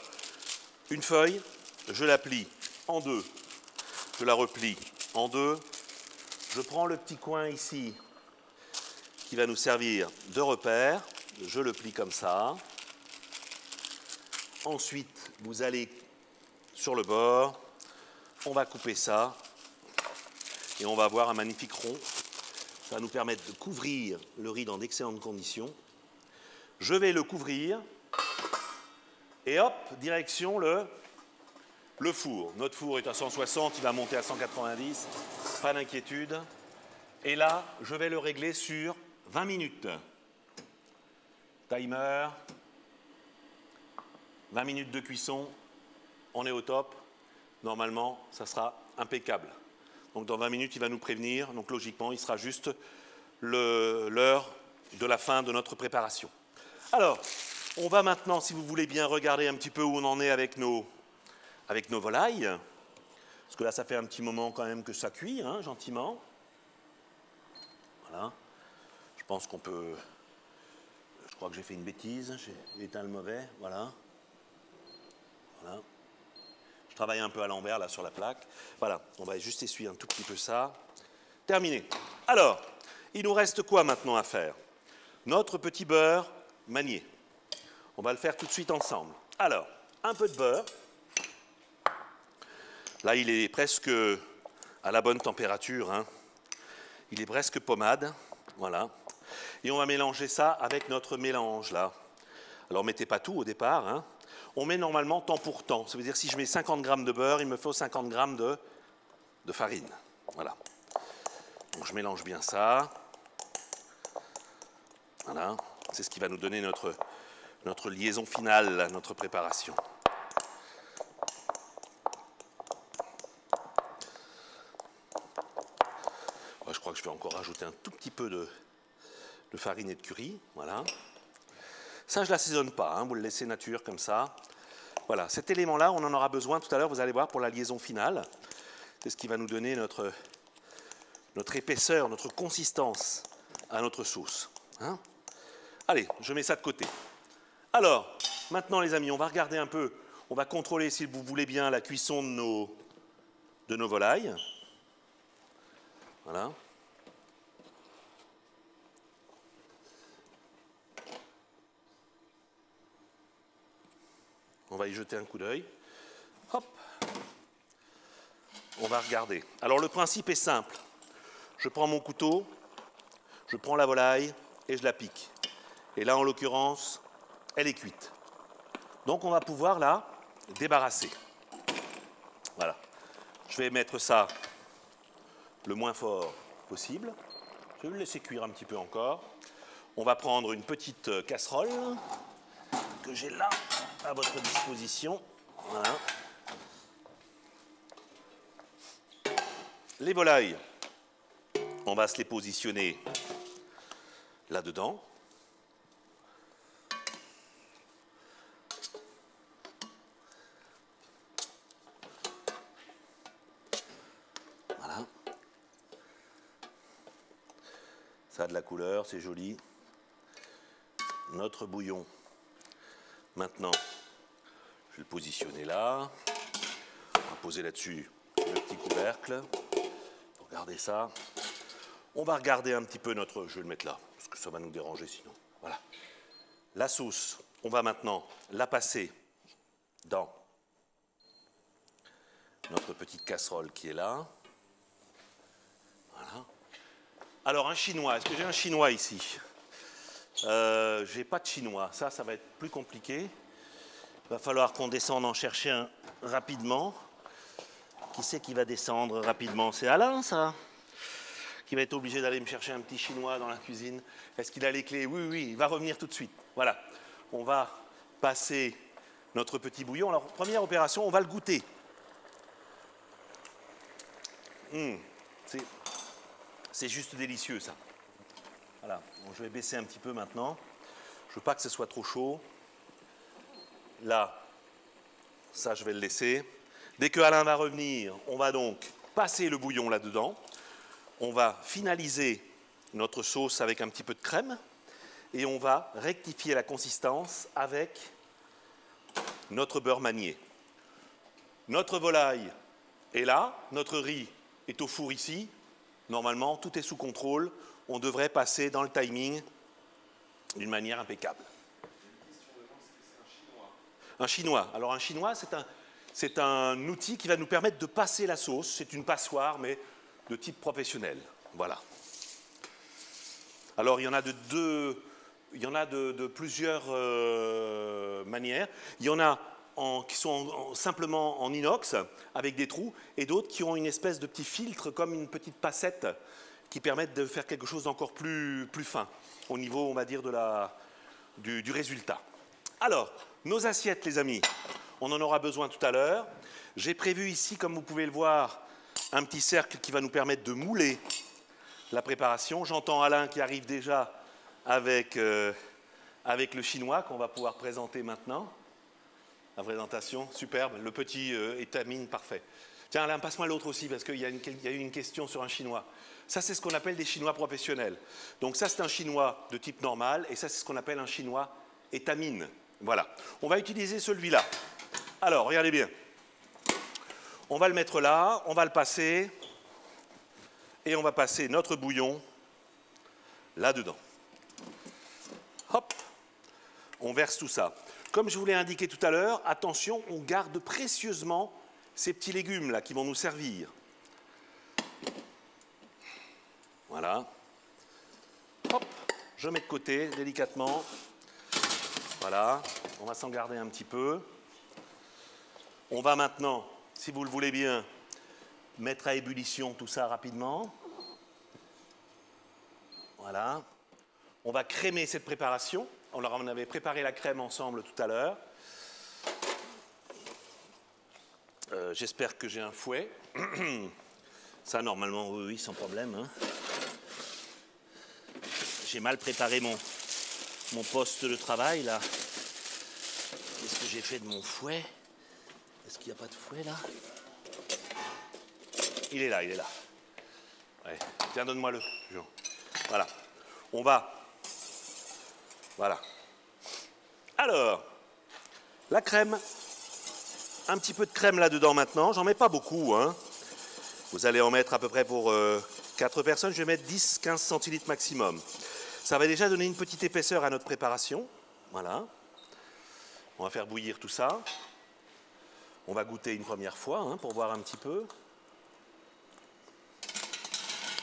une feuille, je la plie en deux. Je la replie en deux. Je prends le petit coin ici qui va nous servir de repère. Je le plie comme ça. Ensuite, vous allez sur le bord. On va couper ça et on va avoir un magnifique rond. Ça va nous permettre de couvrir le riz dans d'excellentes conditions. Je vais le couvrir et hop, direction le, le four. Notre four est à cent soixante, il va monter à cent quatre-vingt-dix, pas d'inquiétude. Et là, je vais le régler sur vingt minutes. Timer, vingt minutes de cuisson, on est au top. Normalement, ça sera impeccable. Donc, dans vingt minutes, il va nous prévenir. Donc, logiquement, il sera juste l'heure de la fin de notre préparation. Alors, on va maintenant, si vous voulez bien, regarder un petit peu où on en est avec nos, avec nos volailles. Parce que là, ça fait un petit moment quand même que ça cuit, hein, gentiment. Voilà. Je pense qu'on peut... Je crois que j'ai fait une bêtise. J'ai éteint le mauvais. Voilà. Voilà. Je travaille un peu à l'envers, là, sur la plaque. Voilà, on va juste essuyer un tout petit peu ça. Terminé. Alors, il nous reste quoi maintenant à faire? Notre petit beurre manié. On va le faire tout de suite ensemble. Alors, un peu de beurre. Là, il est presque à la bonne température, hein. Il est presque pommade, voilà. Et on va mélanger ça avec notre mélange, là. Alors, mettez pas tout au départ, hein. On met normalement temps pour temps. Ça veut dire que si je mets cinquante grammes de beurre, il me faut cinquante grammes de, de farine. Voilà. Donc je mélange bien ça. Voilà. C'est ce qui va nous donner notre, notre liaison finale, notre préparation. Ouais, je crois que je vais encore rajouter un tout petit peu de, de farine et de curry. Voilà. Ça, je ne l'assaisonne pas, hein, vous le laissez nature comme ça. Voilà, cet élément-là, on en aura besoin tout à l'heure, vous allez voir, pour la liaison finale. C'est ce qui va nous donner notre, notre épaisseur, notre consistance à notre sauce. Hein ? Allez, je mets ça de côté. Alors, maintenant les amis, on va regarder un peu, on va contrôler, si vous voulez bien, la cuisson de nos, de nos volailles. Voilà. On va y jeter un coup d'œil. Hop. On va regarder. Alors, le principe est simple. Je prends mon couteau, je prends la volaille et je la pique. Et là, en l'occurrence, elle est cuite. Donc, on va pouvoir la débarrasser. Voilà. Je vais mettre ça le moins fort possible. Je vais le laisser cuire un petit peu encore. On va prendre une petite casserole que j'ai là, à votre disposition. Voilà. Les volailles, on va se les positionner là-dedans. Voilà. Ça a de la couleur, c'est joli. Notre bouillon, maintenant, le positionner là. On va poser là-dessus le petit couvercle. Regardez ça. On va regarder un petit peu notre... Je vais le mettre là, parce que ça va nous déranger sinon. Voilà. La sauce, on va maintenant la passer dans notre petite casserole qui est là. Voilà. Alors, un chinois. Est-ce que j'ai un chinois ici ? Euh, j'ai pas de chinois. Ça, ça va être plus compliqué. Il va falloir qu'on descende en chercher un rapidement. Qui c'est qui va descendre rapidement? C'est Alain, ça, qui va être obligé d'aller me chercher un petit chinois dans la cuisine. Est-ce qu'il a les clés? Oui, oui, il va revenir tout de suite. Voilà. On va passer notre petit bouillon. Alors, première opération, on va le goûter. Mmh, c'est juste délicieux, ça. Voilà. Bon, je vais baisser un petit peu maintenant. Je ne veux pas que ce soit trop chaud. Là, ça, je vais le laisser. Dès que Alain va revenir, on va donc passer le bouillon là-dedans. On va finaliser notre sauce avec un petit peu de crème et on va rectifier la consistance avec notre beurre manié. Notre volaille est là, notre riz est au four ici. Normalement, tout est sous contrôle. On devrait passer dans le timing d'une manière impeccable. Un chinois. Alors un chinois, c'est un, c'est un outil qui va nous permettre de passer la sauce. C'est une passoire, mais... de type professionnel, voilà. Alors, il y en a de, deux, il y en a de, de plusieurs euh, manières. Il y en a en, qui sont en, en, simplement en inox, avec des trous, et d'autres qui ont une espèce de petit filtre, comme une petite passette, qui permettent de faire quelque chose d'encore plus, plus fin, au niveau, on va dire, de la, du, du résultat. Alors, nos assiettes, les amis, on en aura besoin tout à l'heure. J'ai prévu ici, comme vous pouvez le voir, un petit cercle qui va nous permettre de mouler la préparation. J'entends Alain qui arrive déjà avec, euh, avec le chinois qu'on va pouvoir présenter maintenant. La présentation, superbe. Le petit euh, étamine, parfait. Tiens Alain, passe-moi l'autre aussi parce qu'il y, y a eu une question sur un chinois. Ça, c'est ce qu'on appelle des chinois professionnels. Donc ça, c'est un chinois de type normal et ça, c'est ce qu'on appelle un chinois étamine. Voilà. On va utiliser celui-là. Alors, regardez bien. On va le mettre là, on va le passer, et on va passer notre bouillon là-dedans. Hop, on verse tout ça. Comme je vous l'ai indiqué tout à l'heure, attention, on garde précieusement ces petits légumes-là qui vont nous servir. Voilà. Hop, je mets de côté délicatement. Voilà, on va s'en garder un petit peu. On va maintenant... si vous le voulez bien, mettre à ébullition tout ça rapidement. Voilà. On va crémer cette préparation. On avait préparé la crème ensemble tout à l'heure. Euh, j'espère que j'ai un fouet. Ça, normalement, oui, sans problème. Hein. J'ai mal préparé mon, mon poste de travail, là. Qu'est-ce que j'ai fait de mon fouet ? Est-ce qu'il n'y a pas de fouet, là? Il est là, il est là. Ouais. Tiens, donne-moi le. Voilà. On va... Voilà. Alors, la crème. Un petit peu de crème là-dedans, maintenant. J'en mets pas beaucoup, hein. Vous allez en mettre à peu près pour euh, quatre personnes. Je vais mettre dix à quinze centilitres maximum. Ça va déjà donner une petite épaisseur à notre préparation. Voilà. On va faire bouillir tout ça. On va goûter une première fois, hein, pour voir un petit peu.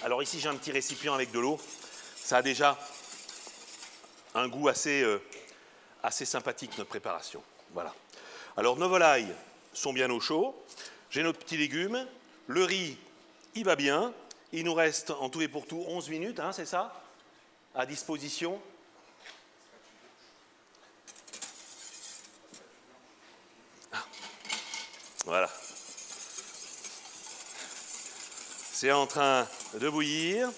Alors ici, j'ai un petit récipient avec de l'eau. Ça a déjà un goût assez, euh, assez sympathique, notre préparation. Voilà. Alors, nos volailles sont bien au chaud. J'ai nos petits légumes. Le riz, il va bien. Il nous reste, en tout et pour tout, onze minutes, hein, c'est ça? À disposition. Voilà. C'est en train de bouillir.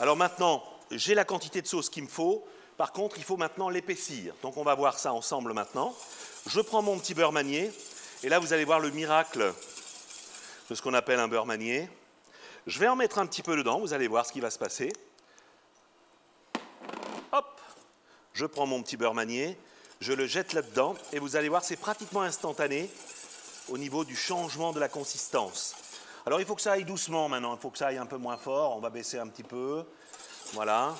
Alors maintenant, j'ai la quantité de sauce qu'il me faut. Par contre, il faut maintenant l'épaissir. Donc on va voir ça ensemble maintenant. Je prends mon petit beurre manié. Et là, vous allez voir le miracle de ce qu'on appelle un beurre manié. Je vais en mettre un petit peu dedans. Vous allez voir ce qui va se passer. Hop! Je prends mon petit beurre manié. Je le jette là-dedans et vous allez voir, c'est pratiquement instantané au niveau du changement de la consistance. Alors, il faut que ça aille doucement maintenant, il faut que ça aille un peu moins fort. On va baisser un petit peu, voilà.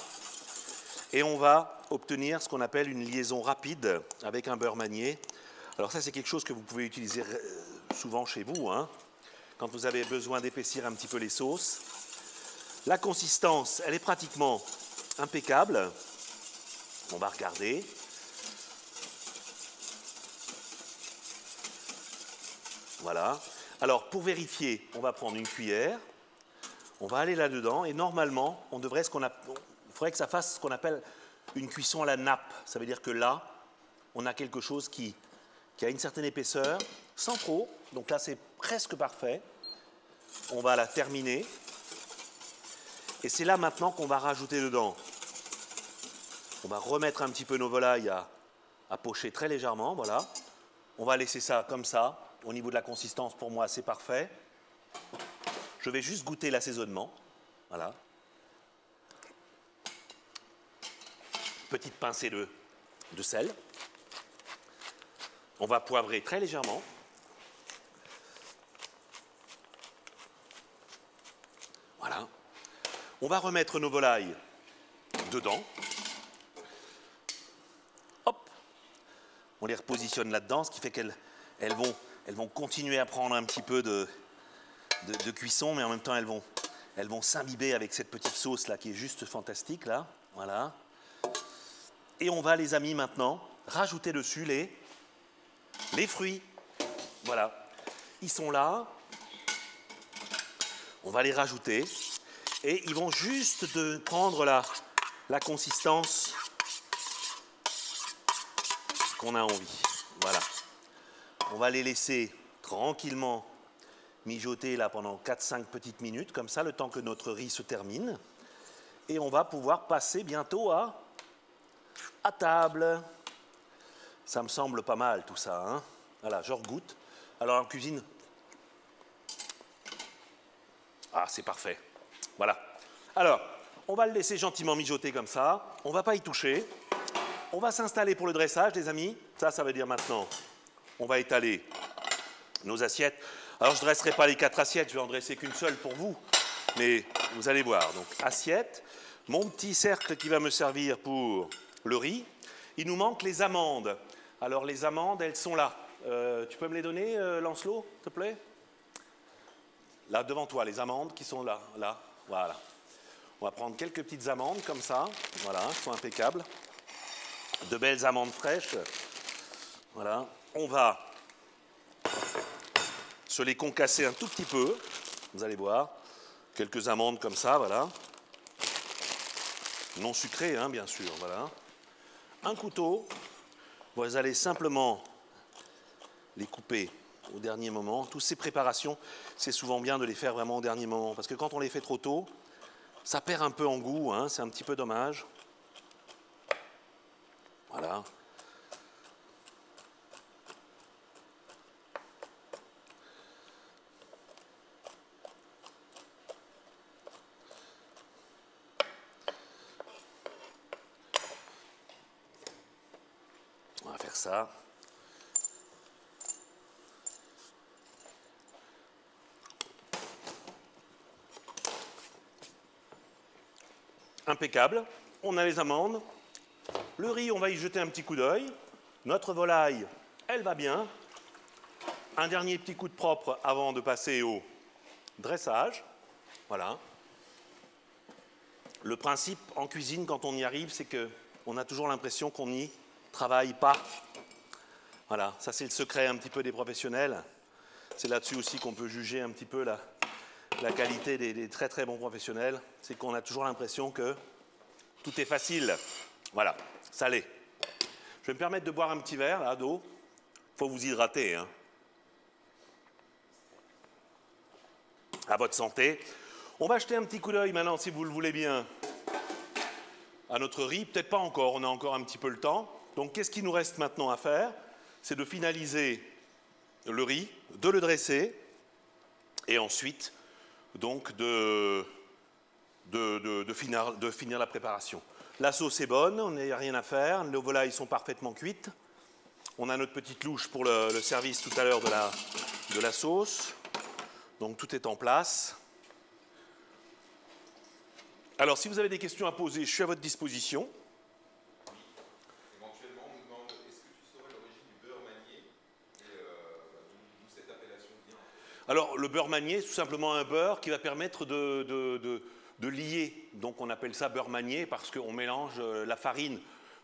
Et on va obtenir ce qu'on appelle une liaison rapide avec un beurre manié. Alors ça, c'est quelque chose que vous pouvez utiliser souvent chez vous, hein, quand vous avez besoin d'épaissir un petit peu les sauces. La consistance, elle est pratiquement impeccable. On va regarder. Voilà. Alors, pour vérifier, on va prendre une cuillère. On va aller là-dedans et normalement, on devrait ce qu'on a... il faudrait que ça fasse ce qu'on appelle une cuisson à la nappe. Ça veut dire que là, on a quelque chose qui, qui a une certaine épaisseur, sans trop. Donc là, c'est presque parfait. On va la terminer. Et c'est là maintenant qu'on va rajouter dedans. On va remettre un petit peu nos volailles à, à pocher très légèrement. Voilà. On va laisser ça comme ça. Au niveau de la consistance, pour moi, c'est parfait. Je vais juste goûter l'assaisonnement. Voilà. Petite pincée de, de sel. On va poivrer très légèrement. Voilà. On va remettre nos volailles dedans. Hop. On les repositionne là-dedans, ce qui fait qu'elles elles vont, elles vont continuer à prendre un petit peu de, de, de cuisson, mais en même temps, elles vont, elles vont s'imbiber avec cette petite sauce-là qui est juste fantastique, là. Voilà. Et on va, les amis, maintenant, rajouter dessus les, les fruits. Voilà. Ils sont là. On va les rajouter. Et ils vont juste de prendre la, la consistance qu'on a envie. Voilà. On va les laisser tranquillement mijoter là pendant quatre cinq petites minutes, comme ça, le temps que notre riz se termine. Et on va pouvoir passer bientôt à, à table. Ça me semble pas mal tout ça, hein. Voilà, je regoute. Alors en cuisine... Ah, c'est parfait. Voilà. Alors, on va le laisser gentiment mijoter comme ça. On ne va pas y toucher. On va s'installer pour le dressage, les amis. Ça, ça veut dire maintenant... On va étaler nos assiettes. Alors, je ne dresserai pas les quatre assiettes, je vais en dresser qu'une seule pour vous. Mais vous allez voir. Donc, assiette, mon petit cercle qui va me servir pour le riz. Il nous manque les amandes. Alors, les amandes, elles sont là. Euh, tu peux me les donner, euh, Lancelot, s'il te plaît? Là, devant toi, les amandes qui sont là. Là, voilà. On va prendre quelques petites amandes comme ça. Voilà, elles sont impeccables. De belles amandes fraîches. Voilà. On va se les concasser un tout petit peu. Vous allez voir. Quelques amandes comme ça, voilà. Non sucrées, hein, bien sûr, voilà. Un couteau. Vous allez simplement les couper au dernier moment. Toutes ces préparations, c'est souvent bien de les faire vraiment au dernier moment. Parce que quand on les fait trop tôt, ça perd un peu en goût, hein, c'est un petit peu dommage. Voilà. Ça. Impeccable. On a les amandes. Le riz, on va y jeter un petit coup d'œil. Notre volaille, elle va bien. Un dernier petit coup de propre avant de passer au dressage. Voilà. Le principe en cuisine, quand on y arrive, c'est qu'on a toujours l'impression qu'on n'y travaille pas. Voilà, ça c'est le secret un petit peu des professionnels. C'est là-dessus aussi qu'on peut juger un petit peu la, la qualité des, des très très bons professionnels. C'est qu'on a toujours l'impression que tout est facile. Voilà, salé. Je vais me permettre de boire un petit verre là d'eau. Faut vous hydrater, hein. À votre santé. On va jeter un petit coup d'œil maintenant, si vous le voulez bien, à notre riz. Peut-être pas encore, on a encore un petit peu le temps. Donc qu'est-ce qu'il nous reste maintenant à faire ? C'est de finaliser le riz, de le dresser, et ensuite, donc, de, de, de, de, finir, de finir la préparation. La sauce est bonne, on n'a rien à faire, nos volailles sont parfaitement cuites. On a notre petite louche pour le, le service tout à l'heure de la, de la sauce. Donc tout est en place. Alors si vous avez des questions à poser, je suis à votre disposition. Éventuellement, on nous demande, est-ce que tu saurais l'origine du beurre manié et euh, d'où cette appellation vient? Alors le beurre manié, c'est tout simplement un beurre qui va permettre de, de, de, de lier. Donc on appelle ça beurre manié parce qu'on mélange la farine.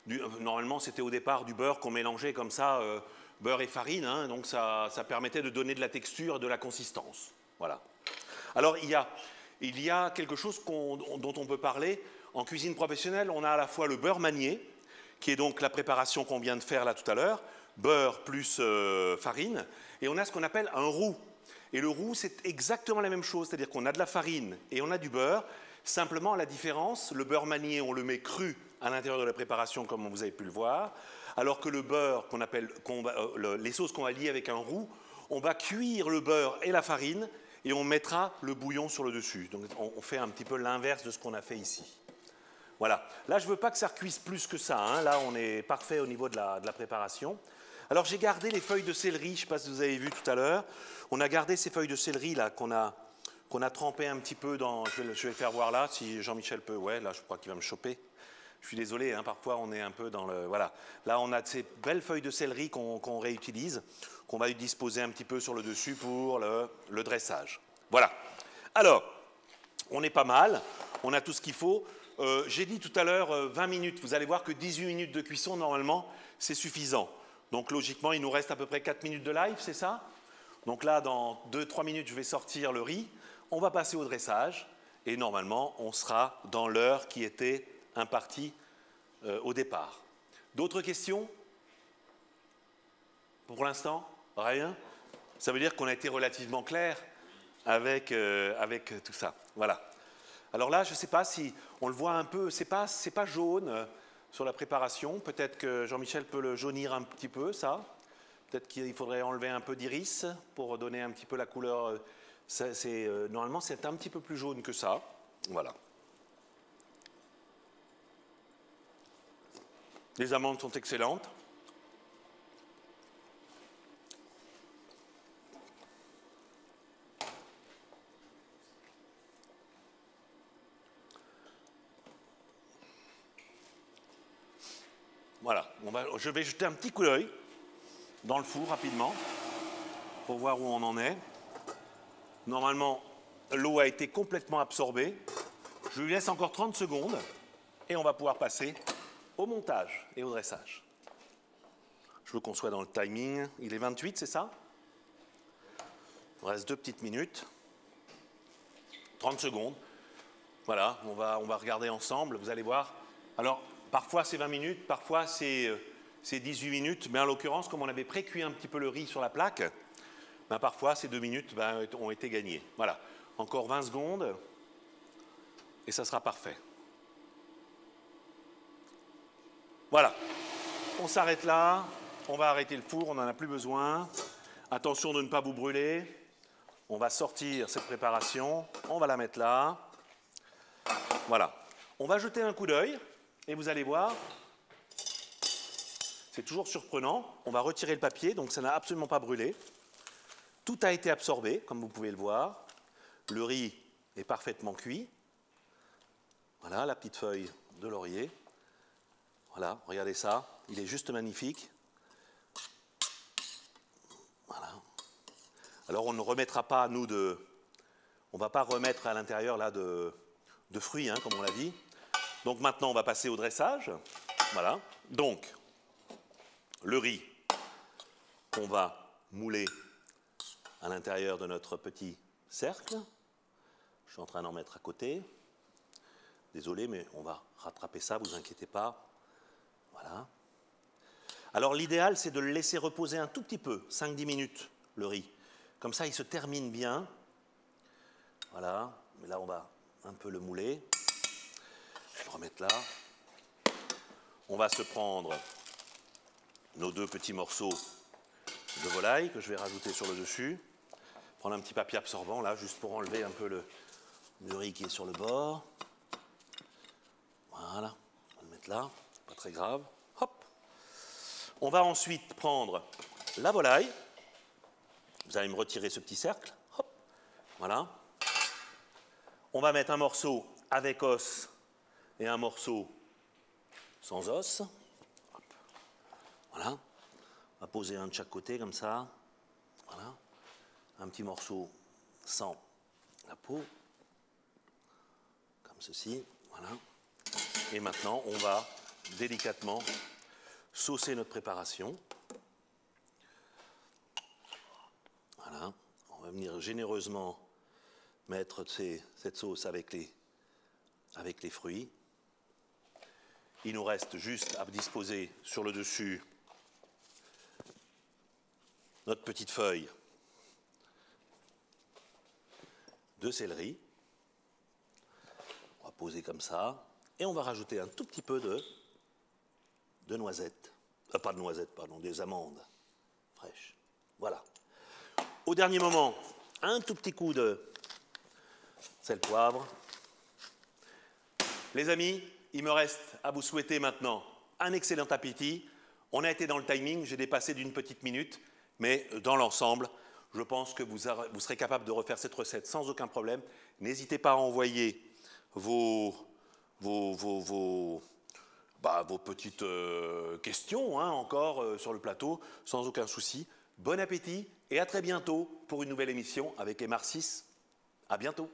Du, normalement, c'était au départ du beurre qu'on mélangeait comme ça, euh, beurre et farine, hein, donc ça, ça permettait de donner de la texture et de la consistance. Voilà. Alors, il y a, il y a quelque chose qu'on, dont on peut parler. En cuisine professionnelle, on a à la fois le beurre manié, qui est donc la préparation qu'on vient de faire là tout à l'heure, beurre plus euh, farine, et on a ce qu'on appelle un roux. Et le roux, c'est exactement la même chose, c'est-à-dire qu'on a de la farine et on a du beurre. Simplement, la différence, le beurre manié, on le met cru à l'intérieur de la préparation, comme vous avez pu le voir, alors que le beurre, qu'on appelle, qu'on va, euh, le, les sauces qu'on va lier avec un roux, on va cuire le beurre et la farine et on mettra le bouillon sur le dessus. Donc, on, on fait un petit peu l'inverse de ce qu'on a fait ici. Voilà. Là, je ne veux pas que ça recuise plus que ça, hein. Là, on est parfait au niveau de la, de la préparation. Alors, j'ai gardé les feuilles de céleri, je ne sais pas si vous avez vu tout à l'heure. On a gardé ces feuilles de céleri là qu'on a... qu'on a trempé un petit peu dans... Je vais, je vais le faire voir là, si Jean-Michel peut... Ouais, là, je crois qu'il va me choper. Je suis désolé, hein, parfois, on est un peu dans le... Voilà. Là, on a ces belles feuilles de céleri qu'on qu'on réutilise, qu'on va disposer un petit peu sur le dessus pour le, le dressage. Voilà. Alors, on est pas mal. On a tout ce qu'il faut. Euh, j'ai dit tout à l'heure euh, vingt minutes. Vous allez voir que dix-huit minutes de cuisson, normalement, c'est suffisant. Donc, logiquement, il nous reste à peu près quatre minutes de live, c'est ça? Donc là, dans deux trois minutes, je vais sortir le riz. On va passer au dressage et normalement, on sera dans l'heure qui était impartie euh, au départ. D'autres questions? Pour l'instant, rien. Ça veut dire qu'on a été relativement clair avec, euh, avec tout ça. Voilà. Alors là, je ne sais pas si on le voit un peu, c'est pas, c'est pas jaune euh, sur la préparation. Peut-être que Jean-Michel peut le jaunir un petit peu, ça. Peut-être qu'il faudrait enlever un peu d'iris pour donner un petit peu la couleur... Euh, Ça, c'est, euh, normalement, c'est un petit peu plus jaune que ça. Voilà. Les amandes sont excellentes. Voilà. On va, je vais jeter un petit coup d'œil dans le four rapidement pour voir où on en est. Normalement, l'eau a été complètement absorbée. Je lui laisse encore trente secondes et on va pouvoir passer au montage et au dressage. Je veux qu'on soit dans le timing. Il est vingt-huit, c'est ça? Il reste deux petites minutes. trente secondes. Voilà, on va, on va regarder ensemble. Vous allez voir. Alors, parfois c'est vingt minutes, parfois c'est, c'est dix-huit minutes. Mais en l'occurrence, comme on avait pré-cuit un petit peu le riz sur la plaque, ben parfois, ces deux minutes ben, ont été gagnées. Voilà. Encore vingt secondes et ça sera parfait. Voilà. On s'arrête là. On va arrêter le four. On n'en a plus besoin. Attention de ne pas vous brûler. On va sortir cette préparation. On va la mettre là. Voilà. On va jeter un coup d'œil et vous allez voir... C'est toujours surprenant. On va retirer le papier, donc ça n'a absolument pas brûlé. Tout a été absorbé, comme vous pouvez le voir. Le riz est parfaitement cuit. Voilà, la petite feuille de laurier. Voilà, regardez ça. Il est juste magnifique. Voilà. Alors, on ne remettra pas, nous, de... On ne va pas remettre à l'intérieur, là, de, de fruits, hein, comme on l'a dit. Donc, maintenant, on va passer au dressage. Voilà. Donc, le riz qu'on va mouler à l'intérieur de notre petit cercle. Je suis en train d'en mettre à côté. Désolé, mais on va rattraper ça, vous inquiétez pas. Voilà. Alors l'idéal, c'est de le laisser reposer un tout petit peu, cinq à dix minutes, le riz. Comme ça, il se termine bien. Voilà. Mais là, on va un peu le mouler. Je vais le remettre là. On va se prendre nos deux petits morceaux de volaille que je vais rajouter sur le dessus. Prendre un petit papier absorbant là, juste pour enlever un peu le, le riz qui est sur le bord. Voilà, on va le mettre là, pas très grave. Hop, On va ensuite prendre la volaille. Vous allez me retirer ce petit cercle. Hop. Voilà. On va mettre un morceau avec os et un morceau sans os. Hop. Voilà. On va poser un de chaque côté comme ça. Voilà. Un petit morceau sans la peau. Comme ceci. Voilà. Et maintenant, on va délicatement saucer notre préparation. Voilà. On va venir généreusement mettre ces, cette sauce avec les, avec les fruits. Il nous reste juste à disposer sur le dessus notre petite feuille de céleri. On va poser comme ça. Et on va rajouter un tout petit peu de, de noisettes. Euh, pas de noisettes, pardon, des amandes fraîches. Voilà. Au dernier moment, un tout petit coup de sel poivre. Les amis, il me reste à vous souhaiter maintenant un excellent appétit. On a été dans le timing, j'ai dépassé d'une petite minute, mais dans l'ensemble, je pense que vous, aurez, vous serez capable de refaire cette recette sans aucun problème. N'hésitez pas à envoyer vos... Vos, vos, vos, bah, vos petites euh, questions hein, encore euh, sur le plateau, sans aucun souci. Bon appétit et à très bientôt pour une nouvelle émission avec Emar six. À bientôt.